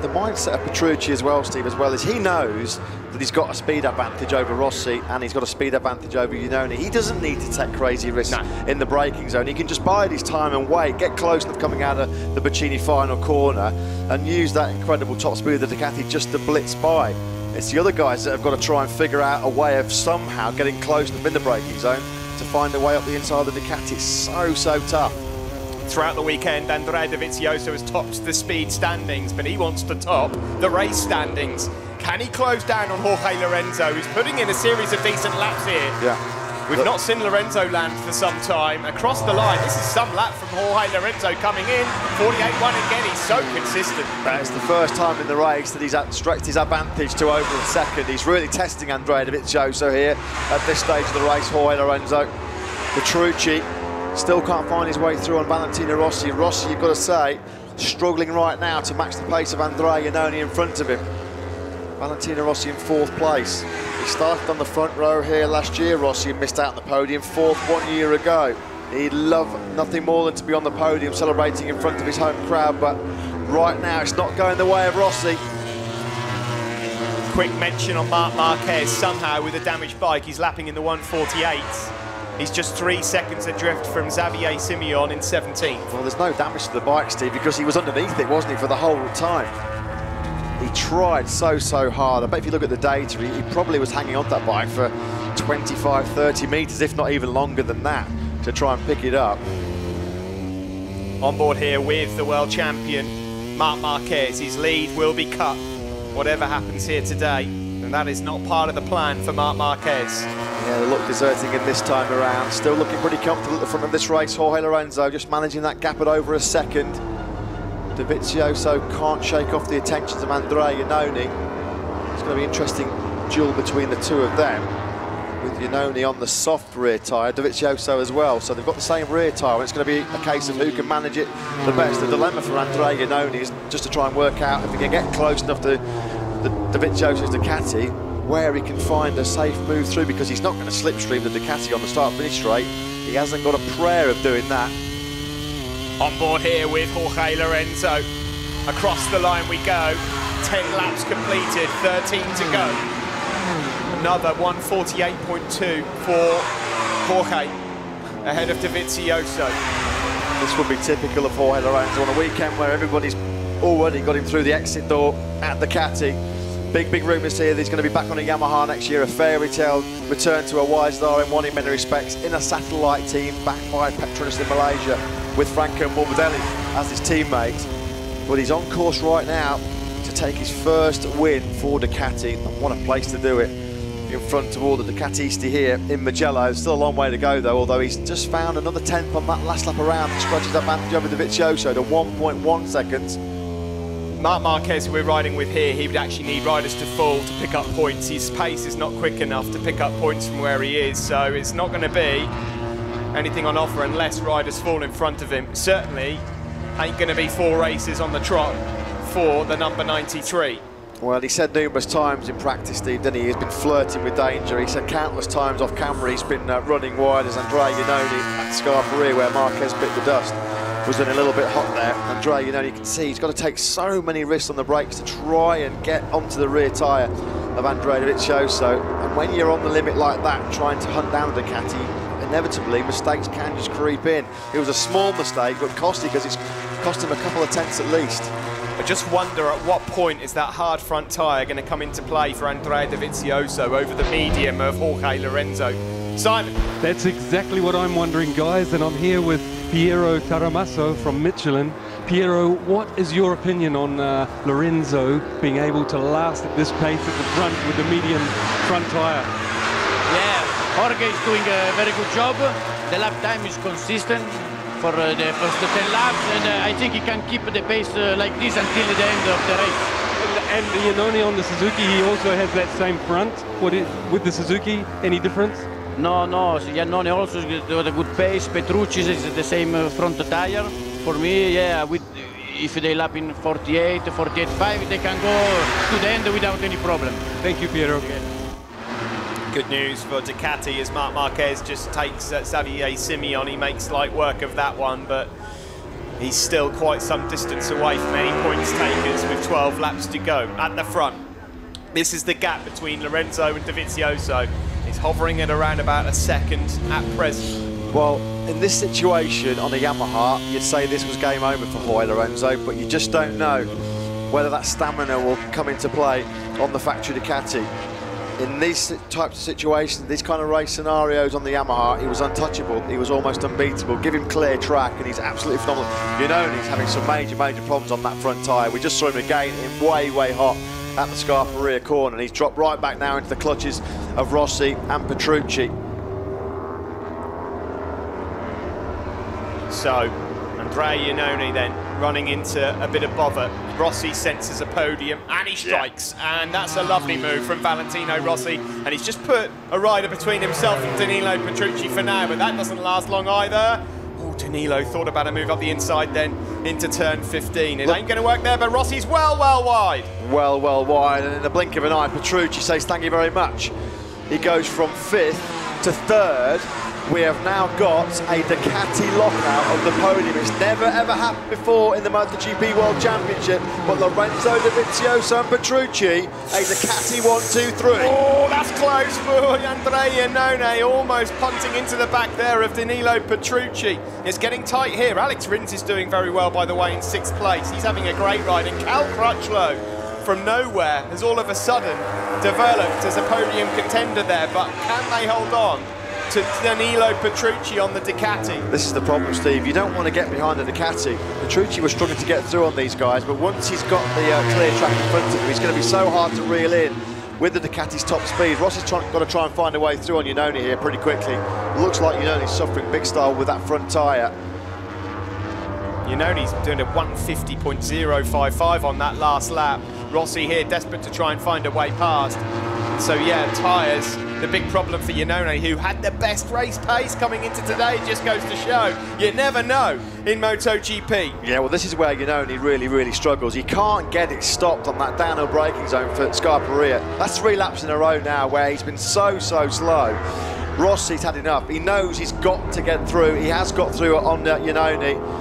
The mindset of Petrucci as well, Steve, as well, is he knows that he's got a speed advantage over Rossi and he's got a speed advantage over Iannone. He doesn't need to take crazy risks in the braking zone. He can just bide his time and wait, get close enough coming out of the Bacini final corner and use that incredible top speed of the Ducati just to blitz by. It's the other guys that have got to try and figure out a way of somehow getting close enough in the braking zone to find a way up the inside of the Ducati. It's so, so tough. Throughout the weekend, Andrea Dovizioso has topped the speed standings, but he wants to top the race standings. Can he close down on Jorge Lorenzo, who's putting in a series of decent laps here? Yeah. We've not seen Lorenzo land for some time. Across the line, this is some lap from Jorge Lorenzo coming in. 48-1 again, he's so consistent. It's the first time in the race that he's stretched his advantage to over a second. He's really testing Andrea Dovizioso here at this stage of the race. Jorge Lorenzo, Petrucci, still can't find his way through on Valentino Rossi. Rossi, you've got to say, struggling right now to match the pace of Andrea Iannone in front of him. Valentino Rossi in 4th place. He started on the front row here last year, Rossi, and missed out on the podium, 4th one year ago. He'd love nothing more than to be on the podium celebrating in front of his home crowd, but right now it's not going the way of Rossi. Quick mention on Marc Marquez, somehow with a damaged bike, he's lapping in the 148. He's just 3 seconds adrift from Xavier Simeon in 17th. Well, there's no damage to the bike, Steve, because he was underneath it, wasn't he, for the whole time? He tried so, so hard. I bet if you look at the data, he probably was hanging on to that bike for 25, 30 metres, if not even longer than that, to try and pick it up. On board here with the world champion, Marc Marquez. His lead will be cut, whatever happens here today. And that is not part of the plan for Marc Marquez. Yeah, the look deserting in this time around. Still looking pretty comfortable at the front of this race. Jorge Lorenzo just managing that gap at over a second. Dovizioso can't shake off the attentions of Andrea Iannone. It's going to be an interesting duel between the two of them, with Iannone on the soft rear tyre, Dovizioso as well. So they've got the same rear tyre, and it's going to be a case of who can manage it the best. The dilemma for Andrea Iannone is just to try and work out if he can get close enough to Dovizioso's Ducati, where he can find a safe move through, because he's not going to slipstream the Ducati on the start-finish straight. He hasn't got a prayer of doing that. On board here with Jorge Lorenzo. Across the line we go. 10 laps completed, 13 to go. Another 148.2 for Jorge, ahead of Dovizioso. This would be typical of Jorge Lorenzo on a weekend where everybody's already got him through the exit door at the Ducati. Big rumours here that he's going to be back on a Yamaha next year, a fairy tale return to a wise RM1 in many respects, in a satellite team backed by Petronas in Malaysia with Franco Morbidelli as his teammate. But he's on course right now to take his first win for Ducati, and what a place to do it, in front of all the Ducatisti here in Mugello. Still a long way to go though, although he's just found another 10th on that last lap around to scratch his advantage over Dovizioso to 1.1 seconds. Marc Marquez, who we're riding with here, he would actually need riders to fall to pick up points. His pace is not quick enough to pick up points from where he is, so it's not going to be anything on offer unless riders fall in front of him. Certainly ain't going to be 4 races on the trot for the number 93. Well, he said numerous times in practice, Steve, didn't he? He's been flirting with danger. He said countless times off camera he's been running wide as Andrea Iannone at Scarperia, where Marquez bit the dust, was running a little bit hot there. Andrea Iannone, you can see he's got to take so many risks on the brakes to try and get onto the rear tyre of Andrea Dovizioso. And when you're on the limit like that, trying to hunt down Ducati, inevitably mistakes can just creep in. It was a small mistake, but costly because it's cost him a couple of tenths at least. I just wonder at what point is that hard front tyre going to come into play for Andrea Dovizioso over the medium of Jorge Lorenzo. Simon? That's exactly what I'm wondering, guys, and I'm here with Piero Taramasso from Michelin. Piero, what is your opinion on Lorenzo being able to last at this pace at the front with the medium front tyre? Yeah, Jorge is doing a very good job. The lap time is consistent for the first 10 laps, and I think he can keep the pace like this until the end of the race. And Iannone on the Suzuki, he also has that same front. What is, with the Suzuki, any difference? No, no, Iannone also got a good pace. Petrucci is the same front tire. For me, yeah, with, if they lap in 48, 48.5, they can go to the end without any problem. Thank you, Piero. Okay. Good news for Ducati as Mark Marquez just takes Xavier Simeon. He makes light work of that one, but he's still quite some distance away from any points takers with 12 laps to go. At the front, this is the gap between Lorenzo and Dovizioso. He's hovering at around about a second at present. Well, in this situation on the Yamaha, you'd say this was game over for Jorge Lorenzo, but you just don't know whether that stamina will come into play on the factory Ducati. In these types of situations, these kind of race scenarios on the Yamaha, he was untouchable, he was almost unbeatable. Give him clear track and he's absolutely phenomenal. You know, he's having some major, major problems on that front tyre. We just saw him again in way, way hot at the Scarperia corner, and he's dropped right back now into the clutches of Rossi and Petrucci. So, Andrea Iannone then running into a bit of bother. Rossi senses a podium and he strikes, and that's a lovely move from Valentino Rossi, and he's just put a rider between himself and Danilo Petrucci for now, but that doesn't last long either. Oh, Danilo thought about a move up the inside then into turn 15. It ain't going to work there, but Rossi's well wide. Well wide, and in the blink of an eye, Petrucci says thank you very much. He goes from 5th to 3rd. We have now got a Ducati lockout of the podium. It's never ever happened before in the MotoGP World Championship, but Lorenzo Dovizioso and Petrucci, a Ducati 1, 2, 3. Oh, that's close for Andrea Iannone, almost punting into the back there of Danilo Petrucci. It's getting tight here. Alex Rins is doing very well, by the way, in 6th place. He's having a great ride, and Cal Crutchlow from nowhere has all of a sudden developed as a podium contender there, but can they hold on to Danilo Petrucci on the Ducati? This is the problem, Steve. You don't want to get behind the Ducati. Petrucci was struggling to get through on these guys, but once he's got the clear track in front of him, he's going to be so hard to reel in with the Ducati's top speed. Rossi's got to try and find a way through on Iannone here pretty quickly. Looks like Iannone's suffering big style with that front tyre. Iannone's doing a 150.055 on that last lap. Rossi here desperate to try and find a way past. So yeah, tyres, the big problem for Iannone, who had the best race pace coming into today, just goes to show you never know in MotoGP. Yeah, well, this is where Iannone really, really struggles. He can't get it stopped on that downhill braking zone for Scarperia. That's 3 laps in a row now where he's been so slow. Rossi's had enough. He knows he's got to get through. He has got through on Iannone.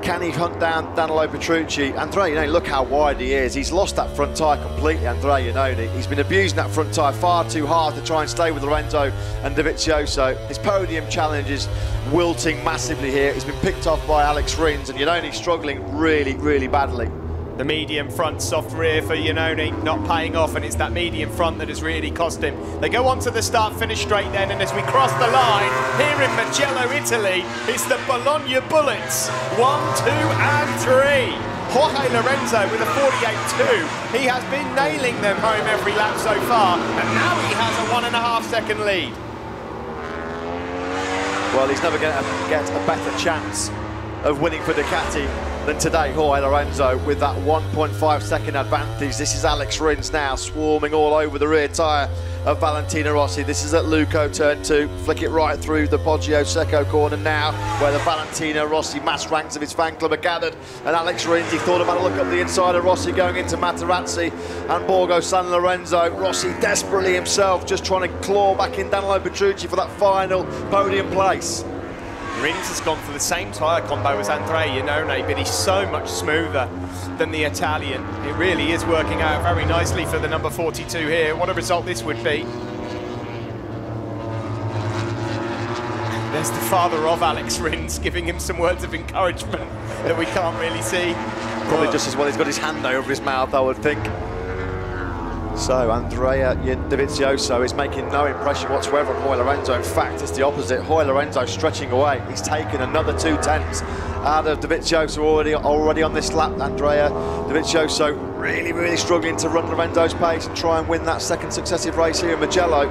Can he hunt down Danilo Petrucci? Andrea Iannone, look how wide he is. He's lost that front tyre completely, Andrea Iannone. He's been abusing that front tyre far too hard to try and stay with Lorenzo and Dovizioso. His podium challenge is wilting massively here. He's been picked off by Alex Rins, and Iannone struggling really, really badly. The medium front, soft rear for Iannone, not paying off, and it's that medium front that has really cost him. They go on to the start-finish straight then, and as we cross the line, here in Mugello, Italy, it's the Bologna Bullets. 1, 2, and 3. Jorge Lorenzo with a 48.2. He has been nailing them home every lap so far, and now he has a 1.5 second lead. Well, he's never going to get a better chance of winning for Ducati than today. Jorge Lorenzo with that 1.5 second advantage. This is Alex Rins now swarming all over the rear tyre of Valentino Rossi. This is at Luco turn 2, flick it right through the Poggio Secco corner now, where the Valentino Rossi mass ranks of his fan club are gathered. And Alex Rins, he thought about a look up the inside of Rossi going into Materazzi and Borgo San Lorenzo. Rossi desperately himself just trying to claw back in Danilo Petrucci for that final podium place. Rins has gone for the same tyre combo as Andrea Iannone, but he's so much smoother than the Italian. It really is working out very nicely for the number 42 here. What a result this would be. There's the father of Alex Rins giving him some words of encouragement that we can't really see. Probably just as well he's got his hand over his mouth, I would think. So Andrea Dovizioso is making no impression whatsoever on Jorge Lorenzo. In fact, it's the opposite. Jorge Lorenzo stretching away. He's taken another 2/10ths out of Dovizioso already on this lap. Andrea Dovizioso really struggling to run Lorenzo's pace and try and win that second successive race here in Mugello.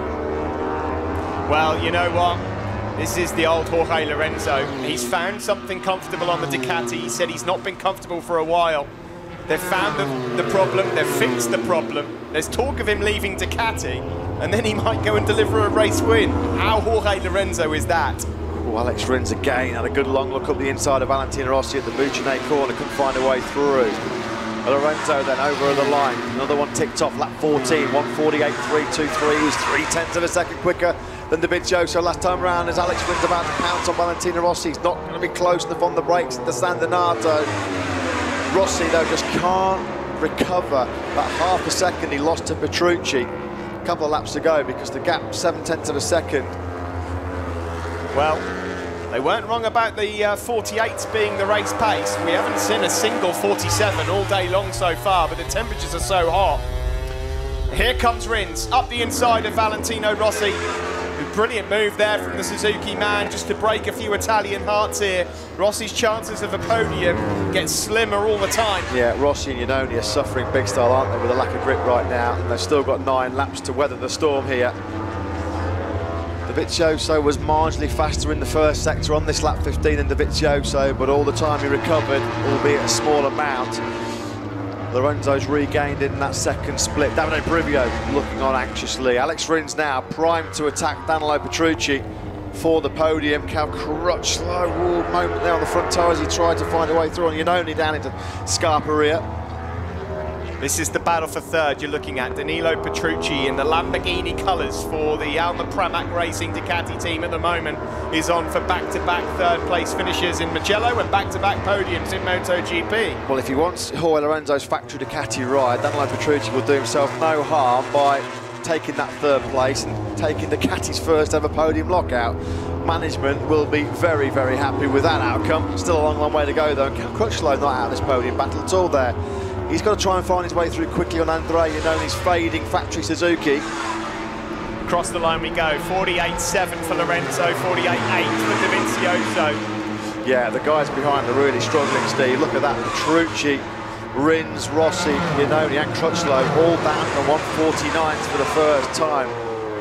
Well, you know what? This is the old Jorge Lorenzo. He's found something comfortable on the Ducati. He said he's not been comfortable for a while. They've found the problem, they've fixed the problem. There's talk of him leaving Ducati, and then he might go and deliver a race win. How Jorge Lorenzo is that? Oh, Alex Rins again had a good long look up the inside of Valentino Rossi at the Buccinay corner, couldn't find a way through. Lorenzo then over the line, another one ticked off, lap 14, 148.323. He was 3/10ths of a second quicker than Dovizioso last time round as Alex Rins about to pounce on Valentino Rossi. He's not going to be close enough on the brakes at the San Donato. Rossi, though, just can't recover that half a second he lost to Petrucci a couple of laps ago, because the gap 7/10ths of a second. Well, they weren't wrong about the 48s being the race pace. We haven't seen a single 47 all day long so far, but the temperatures are so hot. Here comes Rins, up the inside of Valentino Rossi. A brilliant move there from the Suzuki man, just to break a few Italian hearts here. Rossi's chances of a podium get slimmer all the time. Yeah, Rossi and Iannone are suffering big style, aren't they, with a lack of grip right now, and they've still got 9 laps to weather the storm here. Dovizioso was marginally faster in the first sector on this lap 15 than Dovizioso, but all the time he recovered, albeit a small amount. Lorenzo's regained in that second split. Davide Brivio looking on anxiously. Alex Rins now primed to attack Danilo Petrucci for the podium. Cal Crutchlow, moment there on the front tyre as he tried to find a way through, and Iannone down into Scarperia. This is the battle for third you're looking at. Danilo Petrucci in the Lamborghini colours for the Alma Pramac Racing Ducati team at the moment is on for back-to-back third place finishes in Mugello and back-to-back podiums in MotoGP. Well, if he wants Jorge Lorenzo's factory Ducati ride, Danilo Petrucci will do himself no harm by taking that third place and taking Ducati's first ever podium lockout. Management will be very happy with that outcome. Still a long way to go, though. Crutchlow not out of this podium battle at all there. He's got to try and find his way through quickly on Andrea Iannone's fading factory Suzuki. Across the line we go, 48.7 for Lorenzo, 48.8 for Dovizioso. Yeah, the guys behind are really struggling, Steve. Look at that, Petrucci, Rins, Rossi, Iannone and Crutchlow all down to 149s for the first time.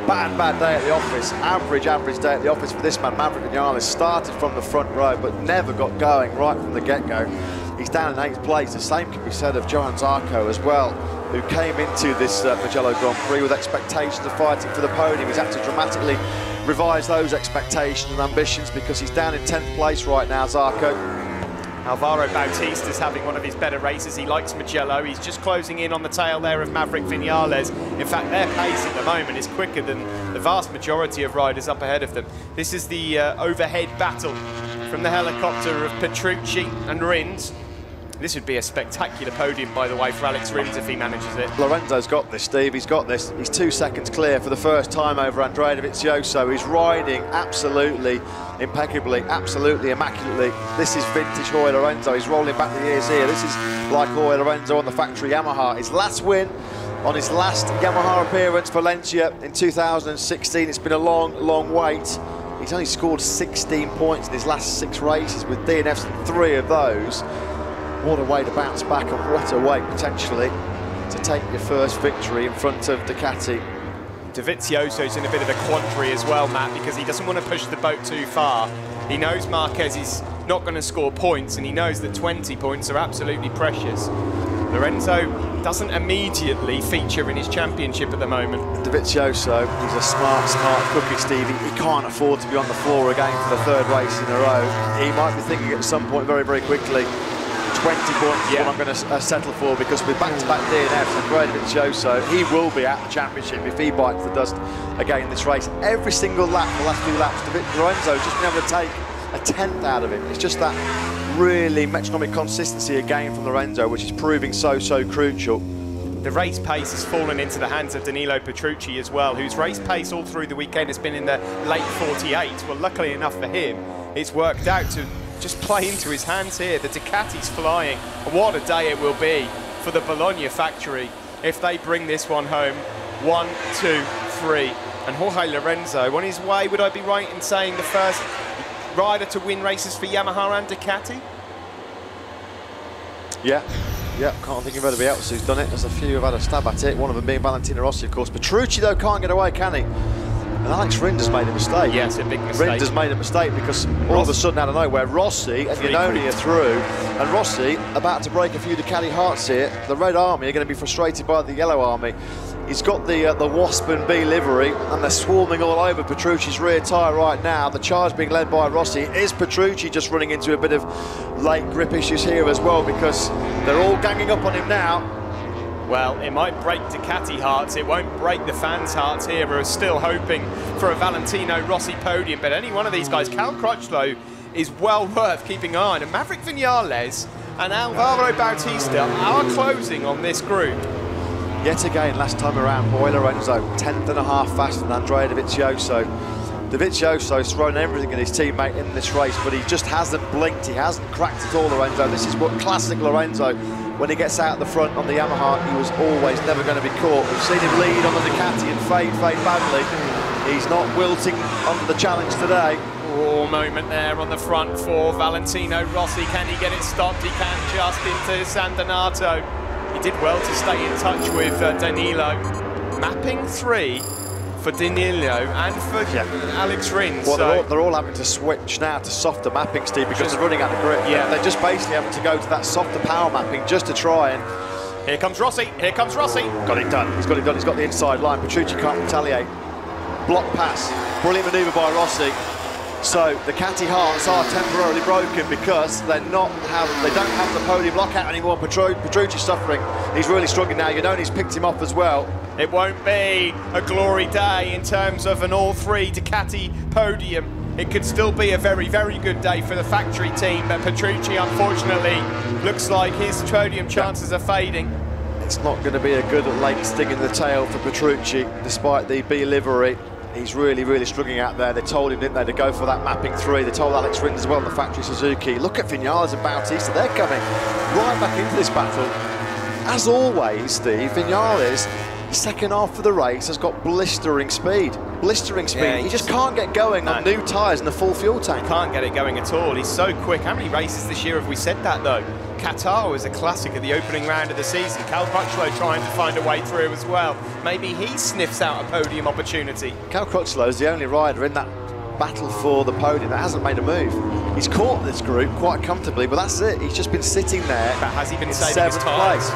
Bad day at the office, average day at the office for this man. Maverick Vinales started from the front row but never got going right from the get-go. He's down in 8th place. The same can be said of Johann Zarco as well, who came into this Mugello Grand Prix with expectations of fighting for the podium. He's had to dramatically revise those expectations and ambitions because he's down in 10th place right now, Zarco. Alvaro Bautista is having one of his better races. He likes Mugello. He's just closing in on the tail there of Maverick Vinales. In fact, their pace at the moment is quicker than the vast majority of riders up ahead of them. This is the overhead battle from the helicopter of Petrucci and Rins. This would be a spectacular podium, by the way, for Alex Rins if he manages it. Lorenzo's got this, Steve. He's got this. He's 2 seconds clear for the first time over Andrea Dovizioso. He's riding absolutely impeccably, absolutely immaculately. This is vintage Jorge Lorenzo. He's rolling back the years here. This is like Jorge Lorenzo on the factory Yamaha. His last win on his last Yamaha appearance for Valencia in 2016. It's been a long wait. He's only scored 16 points in his last 6 races, with DNFs in 3 of those. What a way to bounce back, and what a way, potentially, to take your first victory in front of Ducati. Dovizioso's in a bit of a quandary as well, Matt, because he doesn't want to push the boat too far. He knows Marquez is not going to score points, and he knows that 20 points are absolutely precious. Lorenzo doesn't immediately feature in his championship at the moment. Dovizioso is a smart, smart cookie, Stevie. He can't afford to be on the floor again for the third race in a row. He might be thinking at some point very, very quickly, 20 points is what I'm going to settle for, because with back-to-back DNF and Andrea Dovizioso, he will be at the championship if he bites the dust again in this race. Every single lap, the last few laps, Lorenzo just been able to take a tenth out of it. It's just that really metronomic consistency again from Lorenzo, which is proving so, so crucial. The race pace has fallen into the hands of Danilo Petrucci as well, whose race pace all through the weekend has been in the late 48s. Well, luckily enough for him, it's worked out to just play into his hands here. The Ducati's flying. What a day it will be for the Bologna factory if they bring this one home. 1, 2, 3. And Jorge Lorenzo on his way, would I be right in saying the first rider to win races for Yamaha and Ducati? Yeah, can't think of anybody else who's done it. There's a few who've had a stab at it, one of them being Valentino Rossi, of course. Petrucci, though, can't get away, can he? And Alex Rins has made a mistake. Yeah, it's a big mistake. Rins has made a mistake because all of a sudden, out of nowhere, Rossi and Iannone are through. And Rossi, about to break a few Ducati hearts here. The Red Army are going to be frustrated by the Yellow Army. He's got the Wasp and Bee livery, and they're swarming all over Petrucci's rear tyre right now. The charge being led by Rossi. Is Petrucci just running into a bit of late grip issues here as well, because they're all ganging up on him now? Well, it might break Ducati hearts, it won't break the fans' hearts here, who are still hoping for a Valentino Rossi podium, but any one of these guys, Cal Crutchlow, is well worth keeping an eye on. And Maverick Vinales and Alvaro Bautista are closing on this group. Yet again, last time around, Jorge Lorenzo, 10th and a half faster than Andrea Dovizioso. Dovizioso's thrown everything at his teammate in this race, but he just hasn't blinked, he hasn't cracked at all, Lorenzo. This is what classic Lorenzo. When he gets out the front on the Yamaha, he was always never going to be caught. We've seen him lead on the Ducati and fade badly. He's not wilting on the challenge today. Oh, moment there on the front for Valentino Rossi. Can he get it stopped? He can, just into San Donato. He did well to stay in touch with Danilo. Mapping 3. For Danilo and for Alex Rins. Well, they're all having to switch now to softer mapping, Steve, because they're running out of grip. Yeah. They're just basically having to go to that softer power mapping just to try and... Here comes Rossi, here comes Rossi. Got it done, he's got it done, he's got the inside line. Petrucci can't retaliate. Block pass, brilliant manoeuvre by Rossi. So the Ducati hearts are temporarily broken because they don't have the podium lockout anymore. Petrucci's suffering. He's really struggling now. Iannone's picked him up as well. It won't be a glory day in terms of an all-three Ducati podium. It could still be a very, very good day for the factory team, but Petrucci, unfortunately, looks like his podium chances are fading. It's not going to be a good late sting in the tail for Petrucci, despite the B livery. He's really, really struggling out there. They told him, didn't they, to go for that mapping 3. They told Alex Rins as well in the factory Suzuki. Look at Vinales and Bautista. They're coming right back into this battle. As always, Steve, Vinales, second half of the race, has got blistering speed. Blistering speed. Yeah, he just can't get going on new tyres and a full fuel tank. He can't get it going at all. He's so quick. How many races this year have we said that, though? Qatar was a classic at the opening round of the season. Cal Crutchlow trying to find a way through as well. Maybe he sniffs out a podium opportunity. Cal Crutchlow is the only rider in that battle for the podium that hasn't made a move. He's caught this group quite comfortably, but that's it. He's just been sitting there. But has he been saving his tyres?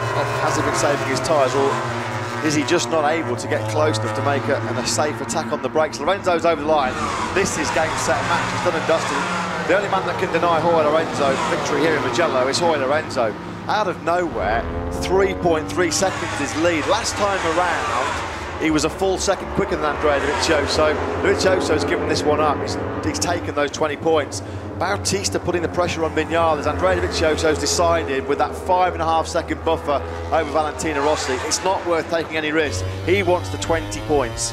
Has he been saving his tyres, or is he just not able to get close enough to make a safe attack on the brakes? Lorenzo's over the line. This is game, set, match. It's done and dusted. The only man that can deny Jorge Lorenzo victory here in Mugello is Jorge Lorenzo. Out of nowhere, 3.3 seconds is lead. Last time around, he was a full second quicker than Andrea Dovizioso. Dovizioso's given this one up. He's taken those 20 points. Bautista putting the pressure on Vinales. Andrea Dovizioso's decided with that 5.5 second buffer over Valentino Rossi. It's not worth taking any risk. He wants the 20 points.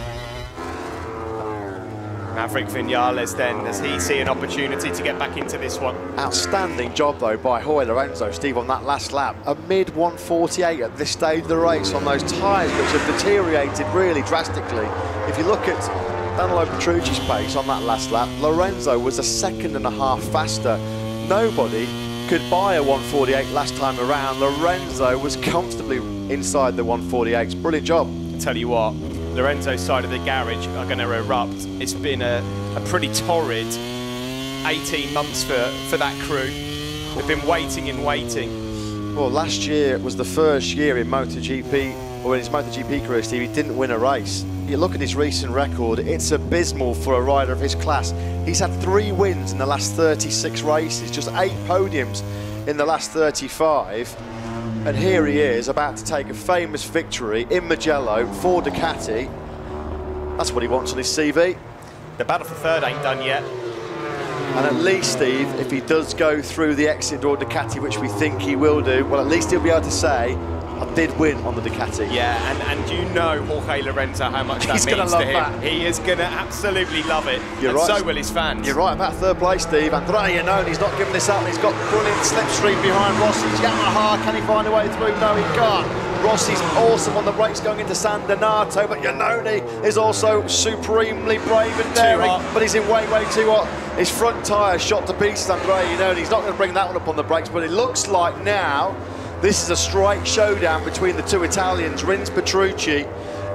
Maverick Vinales then, does he see an opportunity to get back into this one? Outstanding job though by Jorge Lorenzo, Steve, on that last lap. A mid-148 at this stage of the race on those tyres which have deteriorated really drastically. If you look at Danilo Petrucci's pace on that last lap, Lorenzo was a second and a half faster. Nobody could buy a 148 last time around. Lorenzo was comfortably inside the 148s. Brilliant job. I tell you what, Lorenzo's side of the garage are going to erupt. It's been a pretty torrid 18 months for that crew. They've been waiting and waiting. Well, last year was the first year in MotoGP, or in his MotoGP career, Steve, he didn't win a race. You look at his recent record, it's abysmal for a rider of his class. He's had 3 wins in the last 36 races, just 8 podiums in the last 35. And here he is, about to take a famous victory in Mugello for Ducati. That's what he wants on his CV. The battle for third ain't done yet. And at least, Steve, if he does go through the exit door Ducati, which we think he will do, well, at least he'll be able to say, I did win on the Ducati. Yeah, and you know Jorge Lorenzo, how much that means to him. That. He is going to absolutely love it. You're right. So will his fans. You're right about third place, Steve. Andrea Iannone, he's not giving this up. He's got brilliant slipstream behind Rossi's Yamaha. Can he find a way through? No, he can't. Rossi's awesome on the brakes going into San Donato, but Iannone is also supremely brave and daring, but he's in way too hot. His front tyre shot to pieces, Andrea Iannone. He's not going to bring that one up on the brakes, but it looks like now this is a straight showdown between the two Italians, Rins, Petrucci,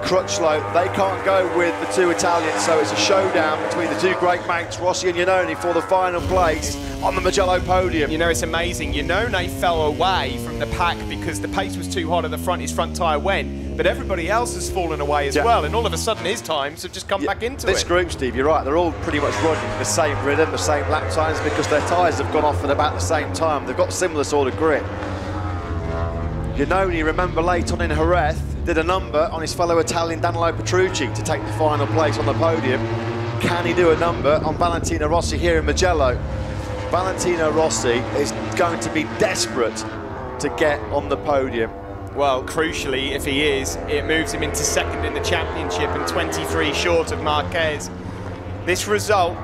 Crutchlow. They can't go with the two Italians, so it's a showdown between the two great mates, Rossi and Iannone, for the final place on the Mugello podium. You know, it's amazing. Iannone fell away from the pack because the pace was too hot at the front, his front tyre went, but everybody else has fallen away as well, and all of a sudden his times have just come back into it. This group, Steve, you're right, they're all pretty much running the same rhythm, the same lap times, because their tyres have gone off at about the same time. They've got similar sort of grip. Iannone, remember, late on in Jerez, did a number on his fellow Italian Danilo Petrucci to take the final place on the podium. Can he do a number on Valentino Rossi here in Mugello? Valentino Rossi is going to be desperate to get on the podium. Well, crucially, if he is, it moves him into second in the championship and 23 short of Marquez. This result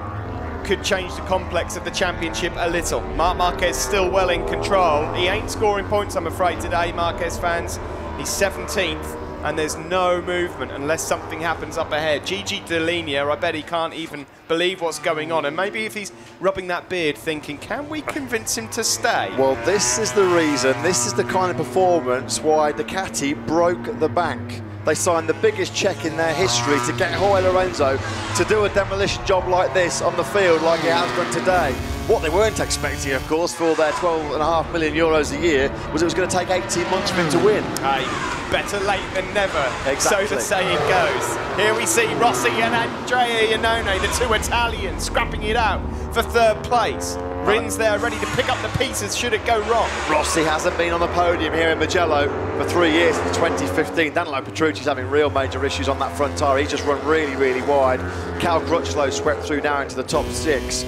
could change the complex of the championship a little. Marc Marquez still well in control. He ain't scoring points, I'm afraid, today, Marquez fans. He's 17th, and there's no movement unless something happens up ahead. Gigi Dall'Igna, I bet he can't even believe what's going on. And maybe if he's rubbing that beard thinking, can we convince him to stay? Well, this is the reason, this is the kind of performance why Ducati broke the bank. They signed the biggest check in their history to get Jorge Lorenzo to do a demolition job like this on the field like he has done today. What they weren't expecting, of course, for their €12.5 million a year was it was going to take 18 months for him to win. Hey, better late than never, exactly. So the saying goes. Here we see Rossi and Andrea Iannone, the two Italians, scrapping it out for third place. Rins there ready to pick up the pieces should it go wrong. Rossi hasn't been on the podium here in Mugello for 3 years since 2015. Danilo Petrucci's having real major issues on that front tyre. He's just run really wide. Cal Crutchlow swept through now into the top 6.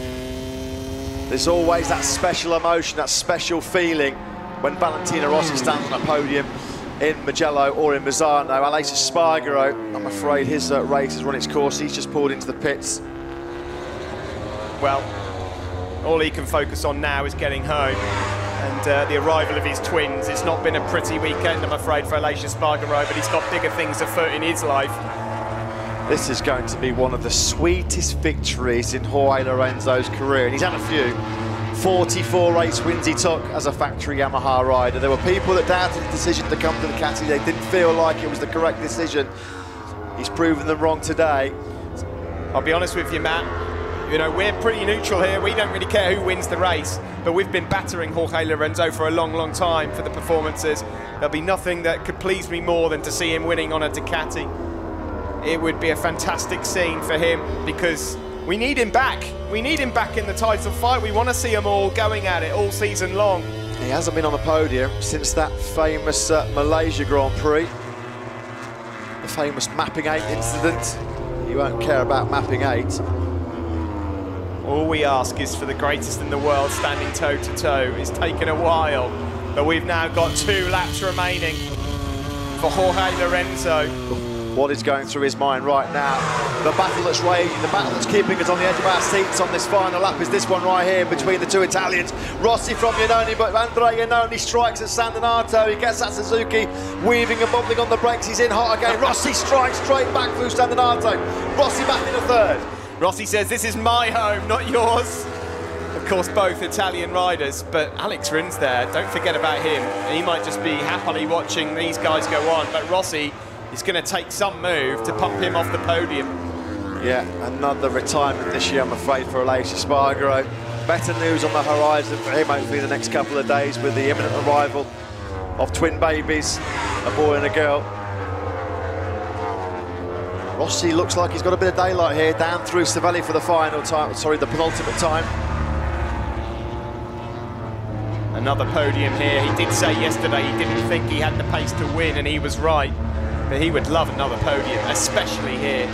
There's always that special emotion, that special feeling when Valentino Rossi stands on a podium in Mugello or in Misano. Alex Spargaro, I'm afraid his race has run its course. He's just pulled into the pits. Well, all he can focus on now is getting home. And the arrival of his twins, it's not been a pretty weekend, I'm afraid, for Alex Spargaro, but he's got bigger things afoot in his life. This is going to be one of the sweetest victories in Jorge Lorenzo's career, and he's had a few. 44 race wins he took as a factory Yamaha rider. There were people that doubted the decision to come to the Ducati. They didn't feel like it was the correct decision. He's proven them wrong today. I'll be honest with you, Matt. You know, we're pretty neutral here. We don't really care who wins the race, but we've been battering Jorge Lorenzo for a long time for the performances. There'll be nothing that could please me more than to see him winning on a Ducati. It would be a fantastic scene for him because we need him back. We need him back in the title fight. We want to see them all going at it all season long. He hasn't been on the podium since that famous Malaysia Grand Prix, the famous Mapping 8 incident. You won't care about Mapping 8. All we ask is for the greatest in the world standing toe-to-toe. It's taken a while, but we've now got 2 laps remaining for Jorge Lorenzo. What is going through his mind right now? The battle that's raging, the battle that's keeping us on the edge of our seats on this final lap is this one right here between the two Italians. Rossi from Iannone, but Andrea Iannone strikes at San Donato. He gets at Suzuki, weaving and bubbling on the brakes. He's in hot again. Rossi strikes straight back through San Donato. Rossi back in the third. Rossi says, this is my home, not yours. Of course, both Italian riders, but Alex Rins there, don't forget about him. He might just be happily watching these guys go on, but Rossi is going to take some move to pump him off the podium. Yeah, another retirement this year, I'm afraid, for Alex Spargaro. better news on the horizon for him hopefully the next couple of days with the imminent arrival of twin babies, a boy and a girl. Rossi looks like he's got a bit of daylight here, down through Savelli for the final time, sorry, the penultimate time. Another podium here. He did say yesterday he didn't think he had the pace to win, and he was right. But he would love another podium, especially here.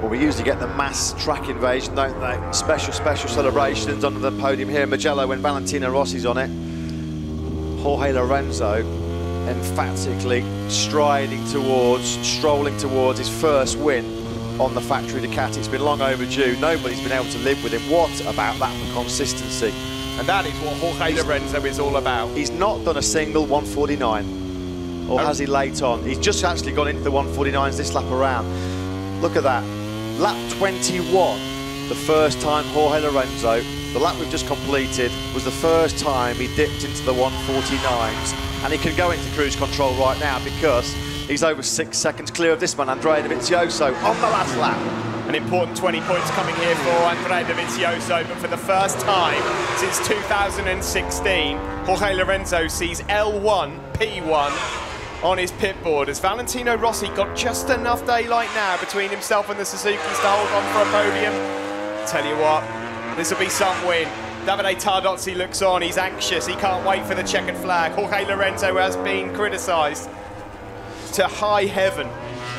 Well, we usually get the mass track invasion, don't they? Special, special celebrations under the podium here in Mugello when Valentino Rossi's on it. Jorge Lorenzo emphatically striding towards, strolling towards his first win on the factory Ducati. It's been long overdue. Nobody's been able to live with him. What about that consistency? And that is what Jorge Lorenzo is all about. He's not done a single 149, or has he late on? He's just actually gone into the 149s this lap around. Look at that. Lap 21, the first time Jorge Lorenzo, the lap we've just completed, was the first time he dipped into the 149s. And he can go into cruise control right now because he's over 6 seconds clear of this man, Andrea Dovizioso, on the last lap. An important 20 points coming here for Andrea Dovizioso, but for the first time since 2016, Jorge Lorenzo sees L1, P1 on his pit board, as Valentino Rossi got just enough daylight now between himself and the Suzukis to hold on for a podium. Tell you what, this will be some win. Davide Tardozzi looks on, he's anxious, he can't wait for the checkered flag. Jorge Lorenzo has been criticised to high heaven.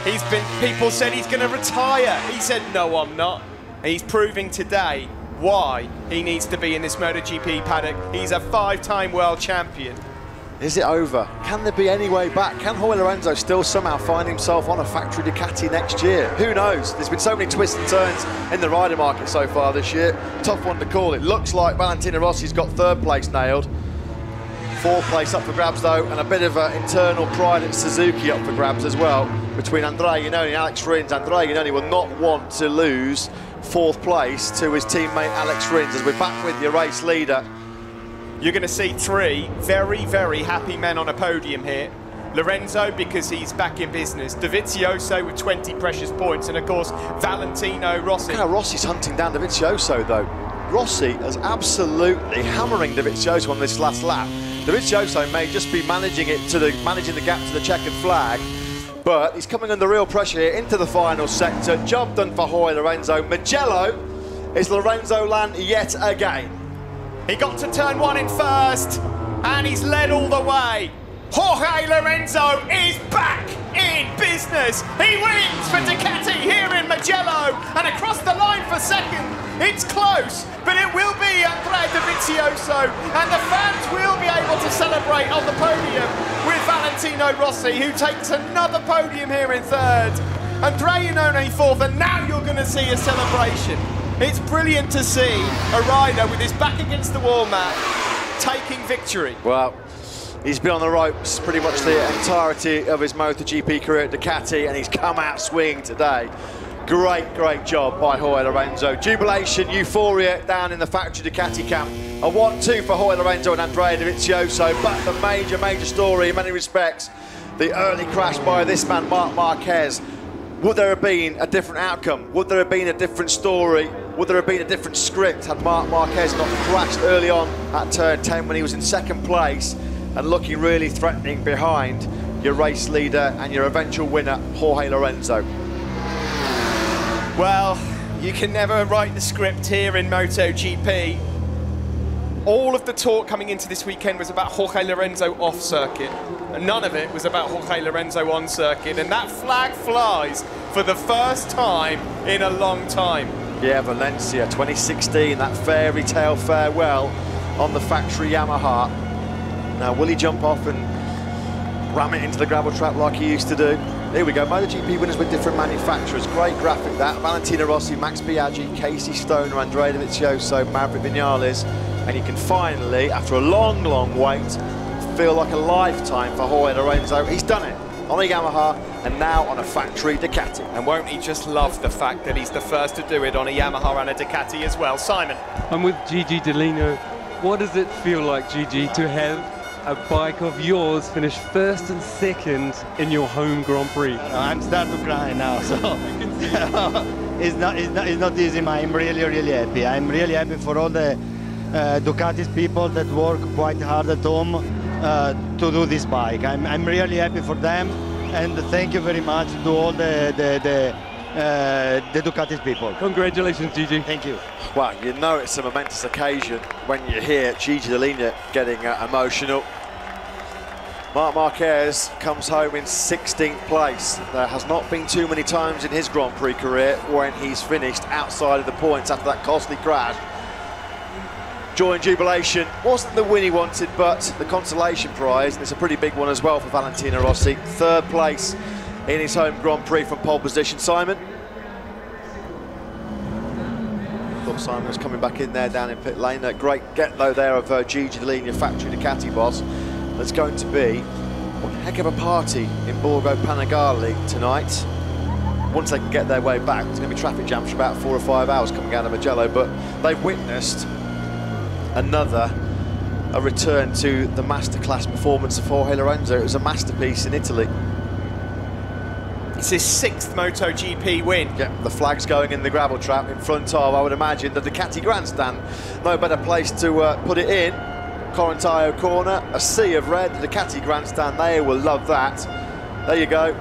He's been, people said he's going to retire. He said, no, I'm not. He's proving today why he needs to be in this MotoGP paddock. He's a five-time world champion. Is it over? Can there be any way back? Can Jorge Lorenzo still somehow find himself on a factory Ducati next year? Who knows? There's been so many twists and turns in the rider market so far this year. Tough one to call. It looks like Valentino Rossi's got third place nailed. Fourth place up for grabs though, and a bit of internal pride at Suzuki up for grabs as well, between Andrea Iannone and Alex Rins. Andrea Iannone will not want to lose fourth place to his teammate Alex Rins, as we're back with your race leader. You're going to see three very, very happy men on a podium here. Lorenzo, because he's back in business. Dovizioso with 20 precious points, and of course Valentino Rossi. Look how Rossi's hunting down Dovizioso though. Rossi is absolutely hammering Dovizioso on this last lap. Dovizioso may just be managing the gap to the checkered flag, but he's coming under real pressure here into the final sector. Job done for Jorge Lorenzo. Mugello is Lorenzo land yet again. He got to turn one in first, and he's led all the way. Jorge Lorenzo is back in business. He wins for Ducati here in Mugello, and across the line for second. It's close, but it will be Andrea Dovizioso, and the fans will be able to celebrate on the podium with Valentino Rossi, who takes another podium here in third. Andrea Iannone fourth, and now you're going to see a celebration. It's brilliant to see a rider with his back against the wall, Matt, taking victory. Well, he's been on the ropes pretty much the entirety of his MotoGP career at Ducati, and he's come out swinging today. Great, great job by Jorge Lorenzo. Jubilation, euphoria down in the factory Ducati camp. A 1-2 for Jorge Lorenzo and Andrea Dovizioso, but the major, major story in many respects, the early crash by this man, Mark Marquez. Would there have been a different outcome? Would there have been a different story? Would there have been a different script had Mark Marquez not crashed early on at turn 10 when he was in second place and looking really threatening behind your race leader and your eventual winner, Jorge Lorenzo? Well, you can never write the script here in MotoGP. All of the talk coming into this weekend was about Jorge Lorenzo off circuit, and none of it was about Jorge Lorenzo on circuit, and that flag flies for the first time in a long time. Yeah, Valencia 2016, that fairy tale farewell on the factory Yamaha. Now, will he jump off and ram it into the gravel trap like he used to do? Here we go, MotoGP winners with different manufacturers. Great graphic that. Valentino Rossi, Max Biaggi, Casey Stoner, Andrea Dovizioso, Maverick Vinales. And you can finally, after a long, long wait, feel like a lifetime for Jorge Lorenzo. He's done it on a Yamaha and now on a factory Ducati. And won't he just love the fact that he's the first to do it on a Yamaha and a Ducati as well? Simon. I'm with Gigi Dall'Igna. What does it feel like, Gigi, to have a bike of yours finished first and second in your home Grand Prix? I'm starting to cry now, so it's not easy, but I'm really happy. I'm really happy for all the Ducati's people that work quite hard at home to do this bike. I'm really happy for them, and thank you very much to all the Ducati's people. Congratulations, Gigi. Thank you. Well, you know it's a momentous occasion when you hear Gigi Dall'Igna getting emotional. Mark Marquez comes home in 16th place. There has not been too many times in his Grand Prix career when he's finished outside of the points after that costly crash. Joy and jubilation. Wasn't the win he wanted, but the consolation prize, and it's a pretty big one as well for Valentino Rossi. Third place in his home Grand Prix from pole position. Simon? I thought Simon was coming back in there down in pit lane. That great get though there of Gigi Dall'Igna, factory Ducati boss. That's going to be one heck of a party in Borgo Panigale tonight. Once they can get their way back, it's going to be traffic jams for about 4 or 5 hours coming out of Mugello, but they've witnessed another return to the masterclass performance of Jorge Lorenzo. It was a masterpiece in Italy. It's his 6th MotoGP win. Yeah, the flag's going in the gravel trap in front of, I would imagine, the Ducati grandstand. No better place to put it in. Correntaio corner, a sea of red, the Ducati grandstand, they will love that. There you go.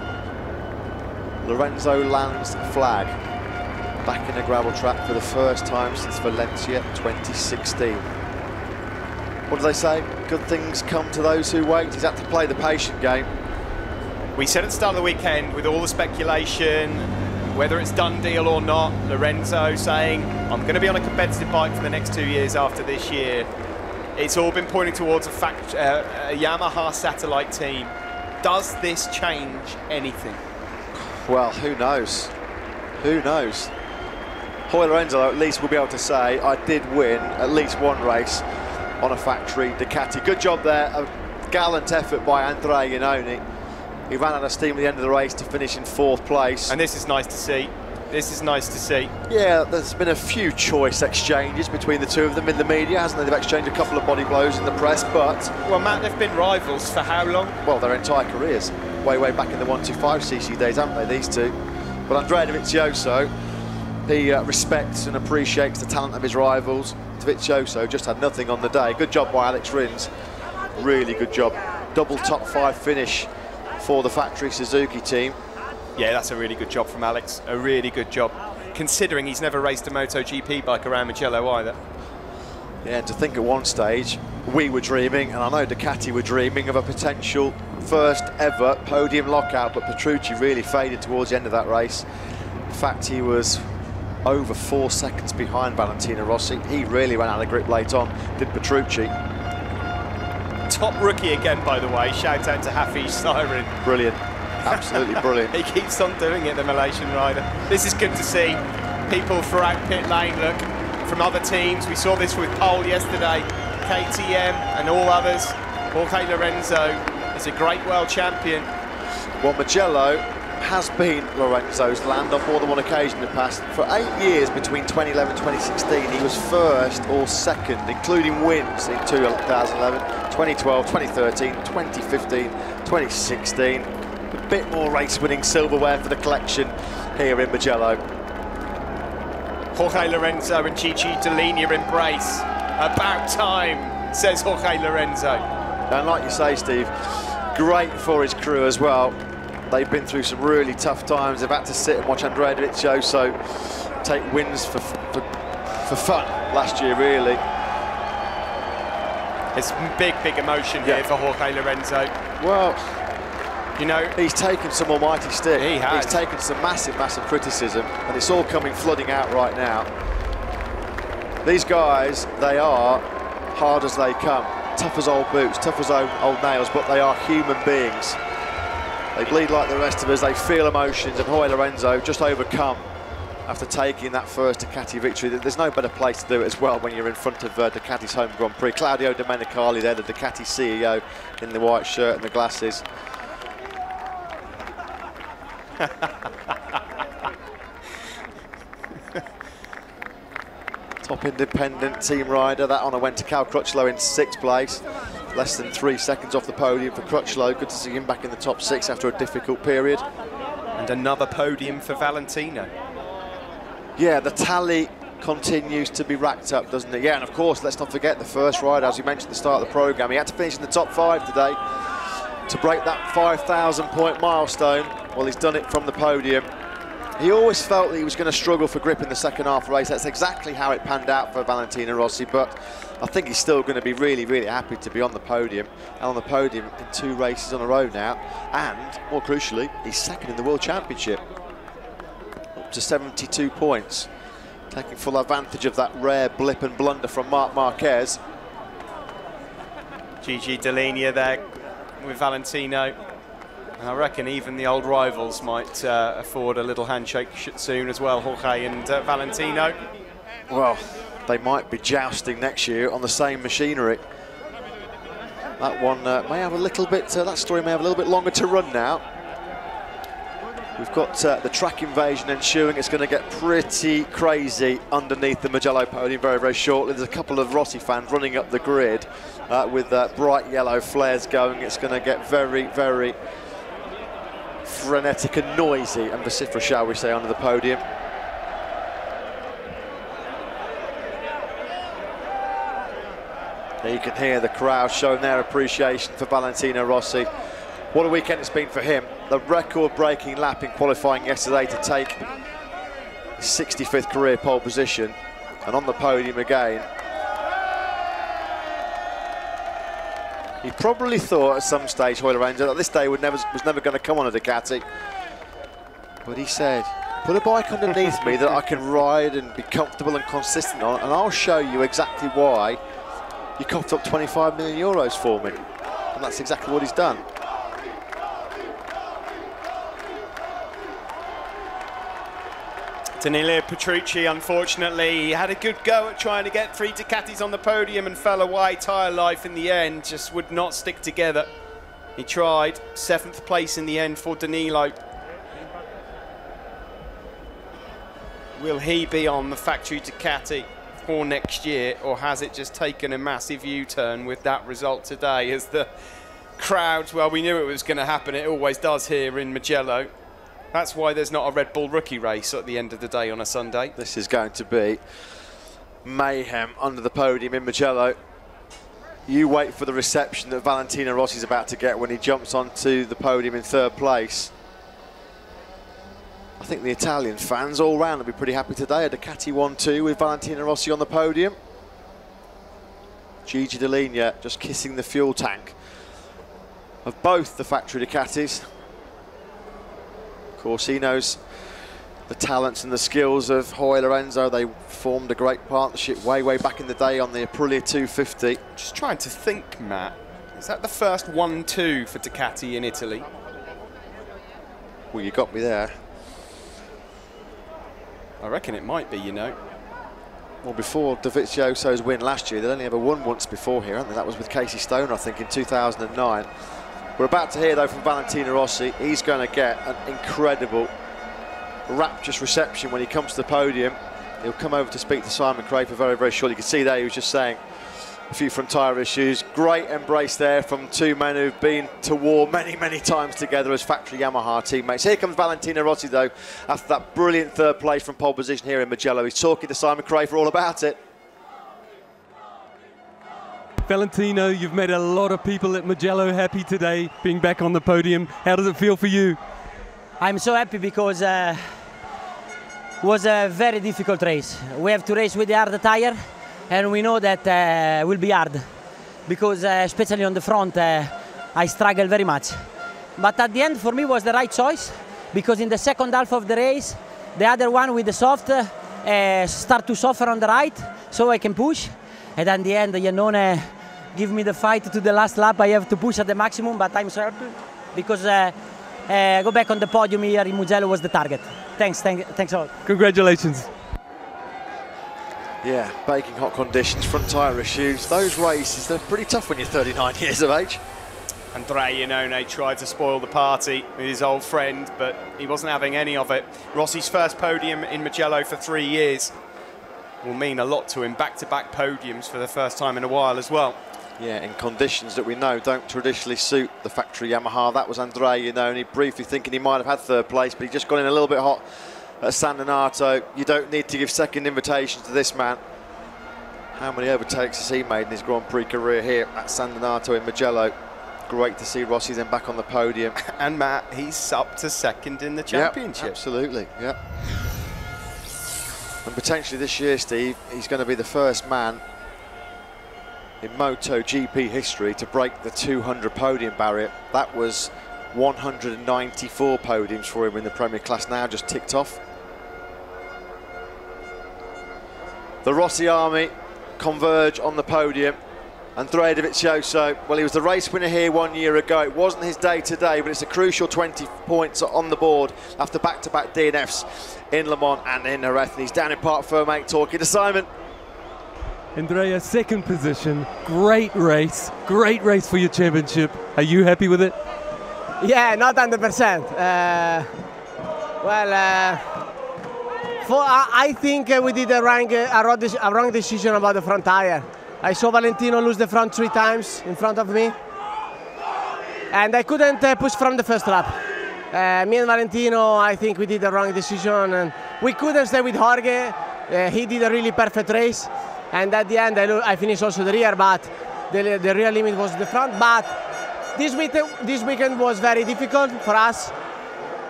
Lorenzo lands flag. Back in a gravel track for the first time since Valencia 2016. What do they say? Good things come to those who wait. He's had to play the patient game. We said at the start of the weekend, with all the speculation, whether it's done deal or not, Lorenzo saying, I'm going to be on a competitive bike for the next 2 years after this year. It's all been pointing towards a Yamaha satellite team. Does this change anything? Well, who knows? Who knows? Jorge Lorenzo, at least, will be able to say, I did win at least one race on a factory Ducati. Good job there. A gallant effort by Andrea Iannone. He ran out of steam at the end of the race to finish in 4th place. And this is nice to see. This is nice to see. Yeah, there's been a few choice exchanges between the two of them in the media, hasn't there? They've exchanged a couple of body blows in the press, but... Well, Matt, they've been rivals for how long? Well, their entire careers. Way back in the 125cc days, haven't they, these two? But Andrea Dovizioso, he respects and appreciates the talent of his rivals. Dovizioso just had nothing on the day. Good job by Alex Rins. Really good job. Double top 5 finish for the factory Suzuki team. Yeah, that's a really good job from Alex, a really good job, considering he's never raced a MotoGP bike around Mugello either. Yeah, to think at one stage, we were dreaming, and I know Ducati were dreaming, of a potential first ever podium lockout, but Petrucci really faded towards the end of that race. In fact, he was over 4 seconds behind Valentino Rossi. He really ran out of grip late on, did Petrucci. Top rookie again, by the way. Shout out to Hafizh Syahrin. Brilliant, absolutely brilliant. He keeps on doing it, the Malaysian rider. This is good to see. People throughout pit lane, look, from other teams. We saw this with Pole yesterday, KTM and all others. Jorge Lorenzo is a great world champion. Well, Mugello has been Lorenzo's land on more than one occasion in the past. For 8 years between 2011 and 2016, he was first or second, including wins in 2011, 2012, 2013, 2015, 2016. A bit more race-winning silverware for the collection here in Mugello. Jorge Lorenzo and Gigi Dall'Igna embrace. About time, says Jorge Lorenzo. And like you say, Steve, great for his crew as well. They've been through some really tough times. They've had to sit and watch Andrea Dovizioso take wins for fun last year, really. It's big emotion here for Jorge Lorenzo. Well, you know, he's taken some almighty stick. He has. He's taken some massive criticism, and it's all coming flooding out right now. These guys, they are hard as they come, tough as old boots, tough as old nails, but they are human beings. They bleed like the rest of us, they feel emotions, and Jorge Lorenzo just overcome after taking that first Ducati victory. There's no better place to do it as well when you're in front of Ducati's home Grand Prix. Claudio Domenicali there, the Ducati CEO in the white shirt and the glasses. Top independent team rider. That honour went to Cal Crutchlow in 6th place. less than 3 seconds off the podium for Crutchlow. Good to see him back in the top six after a difficult period. And another podium for Valentino. Yeah, the tally continues to be racked up, doesn't it? Yeah, and of course, let's not forget the first rider, as you mentioned at the start of the programme. He had to finish in the top five today to break that 5,000-point milestone. Well, he's done it from the podium. He always felt that he was going to struggle for grip in the second half of the race. That's exactly how it panned out for Valentino Rossi, but I think he's still going to be really, really happy to be on the podium, and on the podium in 2 races on a row now, and, more crucially, he's second in the World Championship, up to 72 points, taking full advantage of that rare blip and blunder from Mark Marquez. Gigi Dall'Igna there with Valentino. I reckon even the old rivals might afford a little handshake soon as well, Jorge and Valentino. Well, they might be jousting next year on the same machinery. That one may have a little bit, that story may have a little bit longer to run now. We've got the track invasion ensuing. It's going to get pretty crazy underneath the Mugello podium very, very shortly. There's a couple of Rossi fans running up the grid with bright yellow flares going. It's going to get very, very frenetic and noisy and vociferous, shall we say, under the podium. You can hear the crowd showing their appreciation for Valentino Rossi. What a weekend it's been for him. The record-breaking lap in qualifying yesterday to take his 65th career pole position, and on the podium again. He probably thought at some stage, Jorge Lorenzo, that this day would was never going to come on a Ducati. But he said, put a bike underneath me that I can ride and be comfortable and consistent on, and I'll show you exactly why you coughed up 25 million euros for me. And that's exactly what he's done. Danilo Petrucci, unfortunately, had a good go at trying to get 3 Ducatis on the podium and fell away. Tyre life in the end just would not stick together. He tried, 7th place in the end for Danilo. Will he be on the factory Ducati for next year, or has it just taken a massive U-turn with that result today? As the crowds, well, we knew it was going to happen. It always does here in Mugello. That's why there's not a Red Bull rookie race at the end of the day on a Sunday. This is going to be mayhem under the podium in Mugello. You wait for the reception that Valentino Rossi's about to get when he jumps onto the podium in 3rd place. I think the Italian fans all round will be pretty happy today. A Ducati 1-2 with Valentino Rossi on the podium. Gigi Dall'Igna just kissing the fuel tank of both the factory Ducatis. Of course, he knows the talents and the skills of Jorge Lorenzo. They formed a great partnership way, way back in the day on the Aprilia 250. Just trying to think, Matt. Is that the first 1-2 for Ducati in Italy? Well, you got me there. I reckon it might be, you know. Well, before Dovizioso's win last year, they'd only ever won once before here, hadn't they? That was with Casey Stoner, I think, in 2009. We're about to hear, though, from Valentino Rossi. He's going to get an incredible, rapturous reception when he comes to the podium. He'll come over to speak to Simon Craper very, very shortly. You can see there he was just saying a few front tyre issues. Great embrace there from 2 men who've been to war many, many times together as factory Yamaha teammates. Here comes Valentino Rossi, though, after that brilliant 3rd place from pole position here in Mugello. He's talking to Simon Craper all about it. Valentino, you've made a lot of people at Mugello happy today, being back on the podium. How does it feel for you? I'm so happy because it was a very difficult race. We have to race with the hard tire, and we know that it will be hard, because especially on the front, I struggle very much. But at the end, for me, was the right choice, because in the second half of the race, the other one with the soft start to suffer on the right, so I can push. And at the end, Iannone give me the fight to the last lap. I have to push at the maximum, but I'm so happy because go back on the podium here in Mugello was the target. Thanks all. Congratulations. Yeah, baking hot conditions, front tyre issues. Those races, they're pretty tough when you're 39 years of age. Andrea Iannone tried to spoil the party with his old friend, but he wasn't having any of it. Rossi's first podium in Mugello for 3 years. Will mean a lot to him. Back-to-back podiums for the first time in a while as well. Yeah, in conditions that we know don't traditionally suit the factory Yamaha. That was Andrea, you know, and he briefly thinking he might have had third place, but he just got in a little bit hot at San Donato. You don't need to give second invitations to this man. How many overtakes has he made in his Grand Prix career here at San Donato in Mugello? Great to see Rossi then back on the podium. And Matt, he's up to second in the championship. Yep, absolutely, yeah. And potentially this year, Steve, he's going to be the first man in MotoGP history to break the 200 podium barrier. That was 194 podiums for him in the Premier class, now just ticked off. The Rossi army converge on the podium. Andrea Dovizioso, well, he was the race winner here 1 year ago. It wasn't his day today, but it's a crucial 20 points on the board after back-to-back DNFs in Le Mans and in Jerez. He's down in Parc Fermé talking to Simon. Andrea, second position, great race for your championship. Are you happy with it? Yeah, not 100%. I think we did a wrong decision about the front tire. I saw Valentino lose the front 3 times in front of me, and I couldn't push from the first lap. Me and Valentino, I think we did the wrong decision, and we couldn't stay with Jorge. He did a really perfect race, and at the end I finished also the rear, but the rear limit was the front. But this weekend was very difficult for us,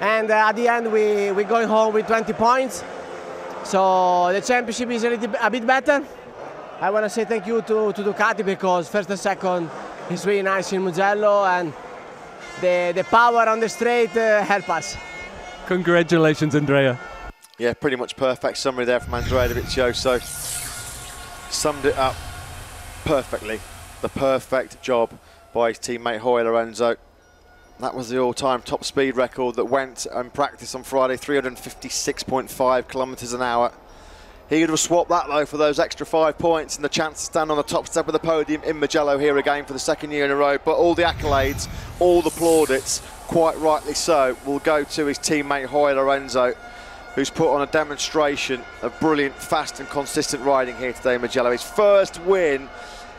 and at the end we're going home with 20 points, so the championship is a bit better. I want to say thank you to Ducati, because first and second is really nice in Mugello, and the power on the straight help us. Congratulations, Andrea. Yeah, pretty much perfect summary there from Andrea Dovizioso. Summed it up perfectly. The perfect job by his teammate Jorge Lorenzo. That was the all-time top speed record that went in practice on Friday, 356.5 kilometers an hour. He would have swapped that though for those extra 5 points and the chance to stand on the top step of the podium in Mugello here again for the second year in a row. But all the accolades, all the plaudits, quite rightly so, will go to his teammate Jorge Lorenzo, who's put on a demonstration of brilliant, fast and consistent riding here today in Mugello. His first win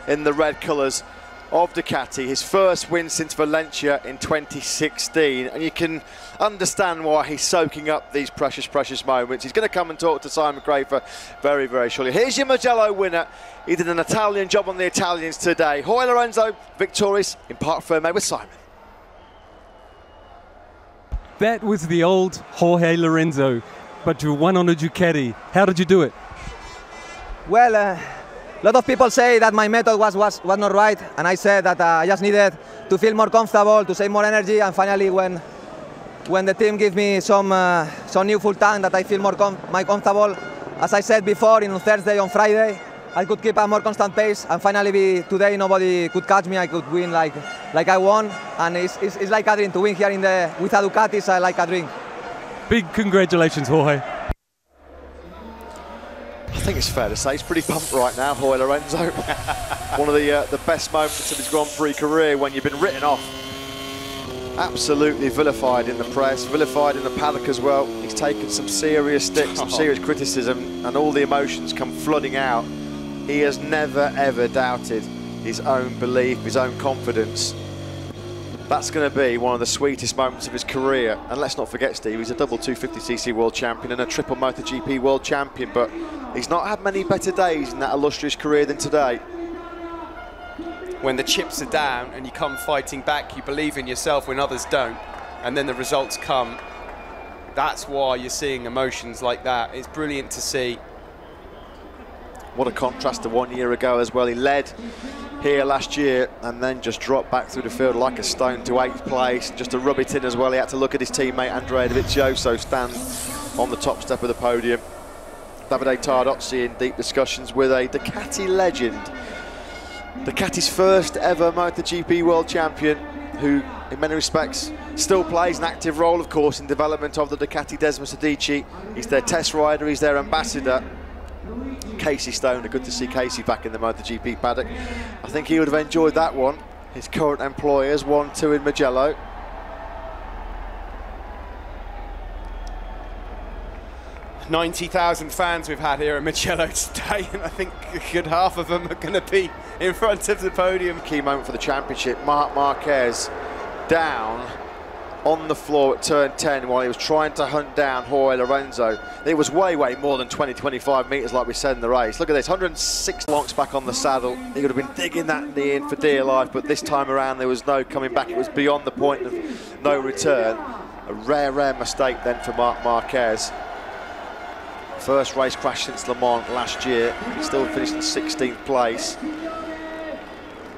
in the red colours of Ducati, his first win since Valencia in 2016, and you can understand why he's soaking up these precious moments. He's going to come and talk to Simon Crafer very shortly. Here's your Mugello winner. He did an Italian job on the Italians today. Jorge Lorenzo, victorious in Parc Fermé with Simon. That was the old Jorge Lorenzo, but you won on a Ducati. How did you do it? Well, a lot of people say that my method was not right, and I said that I just needed to feel more comfortable, to save more energy, and finally when the team gave me some new full tank that I feel more comfortable, as I said before, on Thursday, on Friday, I could keep a more constant pace, and finally today nobody could catch me. I could win like I won, and it's like a dream to win here with a Ducati. It's like a dream. Big congratulations, Jorge. I think it's fair to say he's pretty pumped right now, Jorge Lorenzo. One of the best moments of his Grand Prix career, when you've been written off. Absolutely vilified in the press, vilified in the paddock as well. He's taken some serious sticks, some serious criticism, and all the emotions come flooding out. He has never, ever doubted his own belief, his own confidence. That's going to be one of the sweetest moments of his career. And let's not forget, Steve, he's a double 250cc world champion and a triple MotoGP world champion, but he's not had many better days in that illustrious career than today. When the chips are down and you come fighting back, you believe in yourself when others don't, and then the results come. That's why you're seeing emotions like that. It's brilliant to see. What a contrast to 1 year ago as well. He led here last year and then just dropped back through the field like a stone to 8th place, just to rub it in as well. He had to look at his teammate Andrea Dovizioso stand on the top step of the podium. Davide Tardozzi in deep discussions with a Ducati legend, Ducati's first ever MotoGP world champion, who in many respects still plays an active role, of course, in development of the Ducati. Desmo Sedici, he's their test rider, he's their ambassador. Casey Stoner, good to see Casey back in the MotoGP paddock. I think he would have enjoyed that one. His current employers, 1-2 in Mugello. 90,000 fans we've had here at Mugello today, and I think a good half of them are going to be in front of the podium. Key moment for the championship. Mark Marquez down on the floor at turn 10 while he was trying to hunt down Jorge Lorenzo. It was way more than 20-25 meters, like we said in the race. Look at this, 106 locks back on the saddle. He would have been digging that knee in for dear life, but this time around there was no coming back. It was beyond the point of no return. A rare mistake then for Mark Marquez. First race crash since Le Mans last year, still finished in 16th place.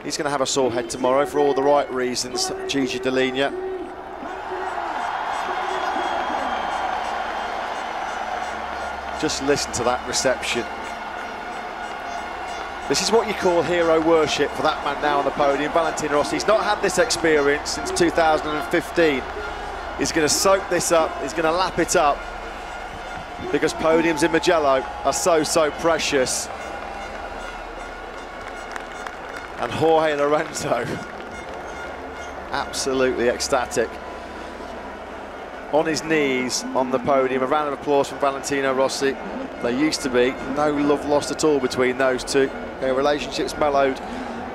He's going to have a sore head tomorrow for all the right reasons, Gigi Dall'Igna. Just listen to that reception. This is what you call hero worship for that man now on the podium, Valentino Rossi. He's not had this experience since 2015. He's going to soak this up, he's going to lap it up, because podiums in Mugello are so precious. And Jorge Lorenzo, absolutely ecstatic. On his knees on the podium. A round of applause from Valentino Rossi. There used to be no love lost at all between those two. Their relationships mellowed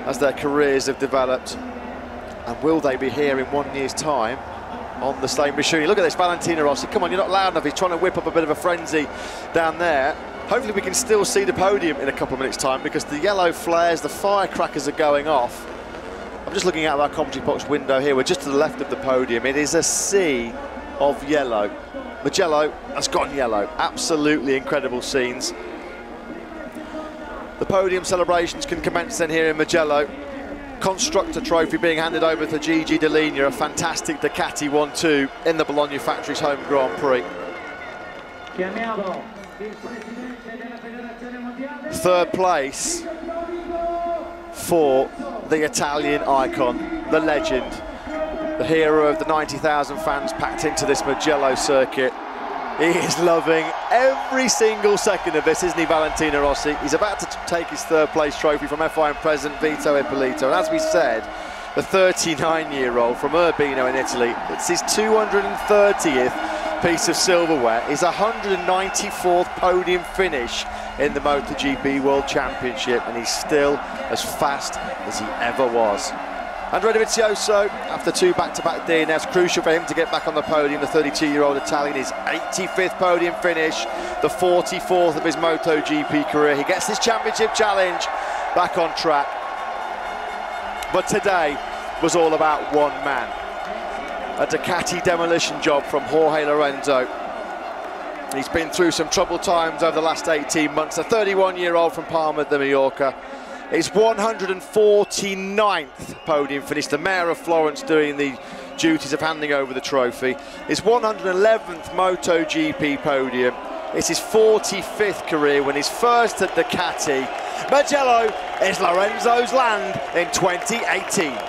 as their careers have developed. And will they be here in 1 year's time on the same machine? Look at this, Valentino Rossi. Come on, you're not loud enough. He's trying to whip up a bit of a frenzy down there. Hopefully we can still see the podium in a couple of minutes' time, because the yellow flares, the firecrackers are going off. I'm just looking out of our commentary box window here. We're just to the left of the podium. It is a sea of yellow. Mugello has gone yellow. Absolutely incredible scenes. The podium celebrations can commence then here in Mugello. Constructor trophy being handed over to Gigi Dall'Igna, a fantastic Ducati 1-2 in the Bologna factory's home Grand Prix. Third place for the Italian icon, the legend, the hero of the 90,000 fans packed into this Mugello circuit. He is loving every single second of this, isn't he, Valentino Rossi? He's about to take his third place trophy from FIM president Vito Ippolito. And as we said, the 39-year-old from Urbino in Italy, it's his 230th piece of silverware, his 194th podium finish in the MotoGP World Championship, and he's still as fast as he ever was. Andrea Dovizioso, after two back-to-back DNFs, crucial for him to get back on the podium. The 32-year-old Italian, his 85th podium finish, the 44th of his MotoGP career. He gets his championship challenge back on track. But today was all about one man. A Ducati demolition job from Jorge Lorenzo. He's been through some troubled times over the last 18 months. A 31-year-old from Palma de Mallorca. His 149th podium finish, the mayor of Florence doing the duties of handing over the trophy. His 111th MotoGP podium. It's his 45th career win, his first at Ducati. Mugello is Lorenzo's land in 2018.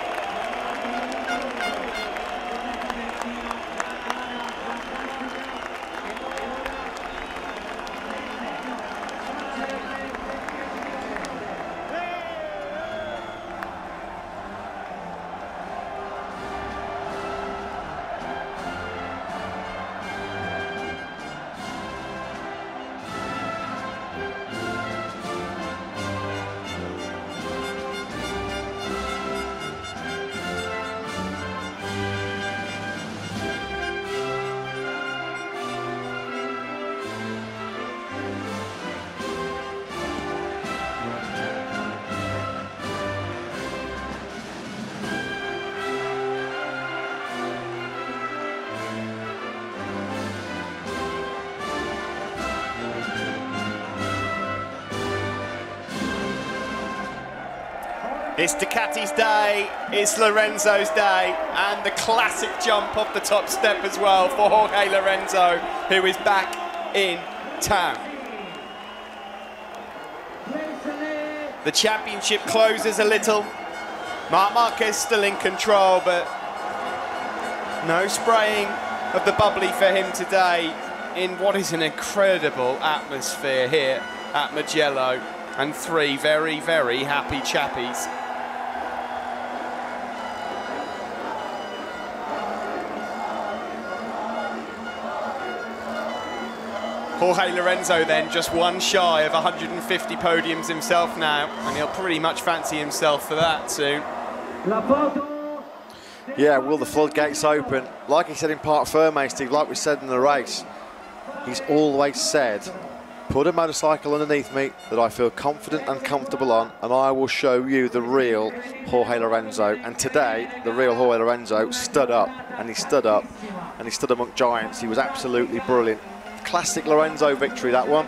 It's Ducati's day, it's Lorenzo's day, and the classic jump off the top step as well for Jorge Lorenzo, who is back in town. The championship closes a little. Marc Marquez still in control, but no spraying of the bubbly for him today in what is an incredible atmosphere here at Mugello, and three very happy chappies. Jorge Lorenzo then just one shy of 150 podiums himself now, and he'll pretty much fancy himself for that soon. Yeah, will the floodgates open? Like he said in part Ferme, Steve, like we said in the race, he's always said, put a motorcycle underneath me that I feel confident and comfortable on, and I will show you the real Jorge Lorenzo. And today, the real Jorge Lorenzo stood up, and he stood up, and he stood among giants. He was absolutely brilliant. Classic Lorenzo victory, that one.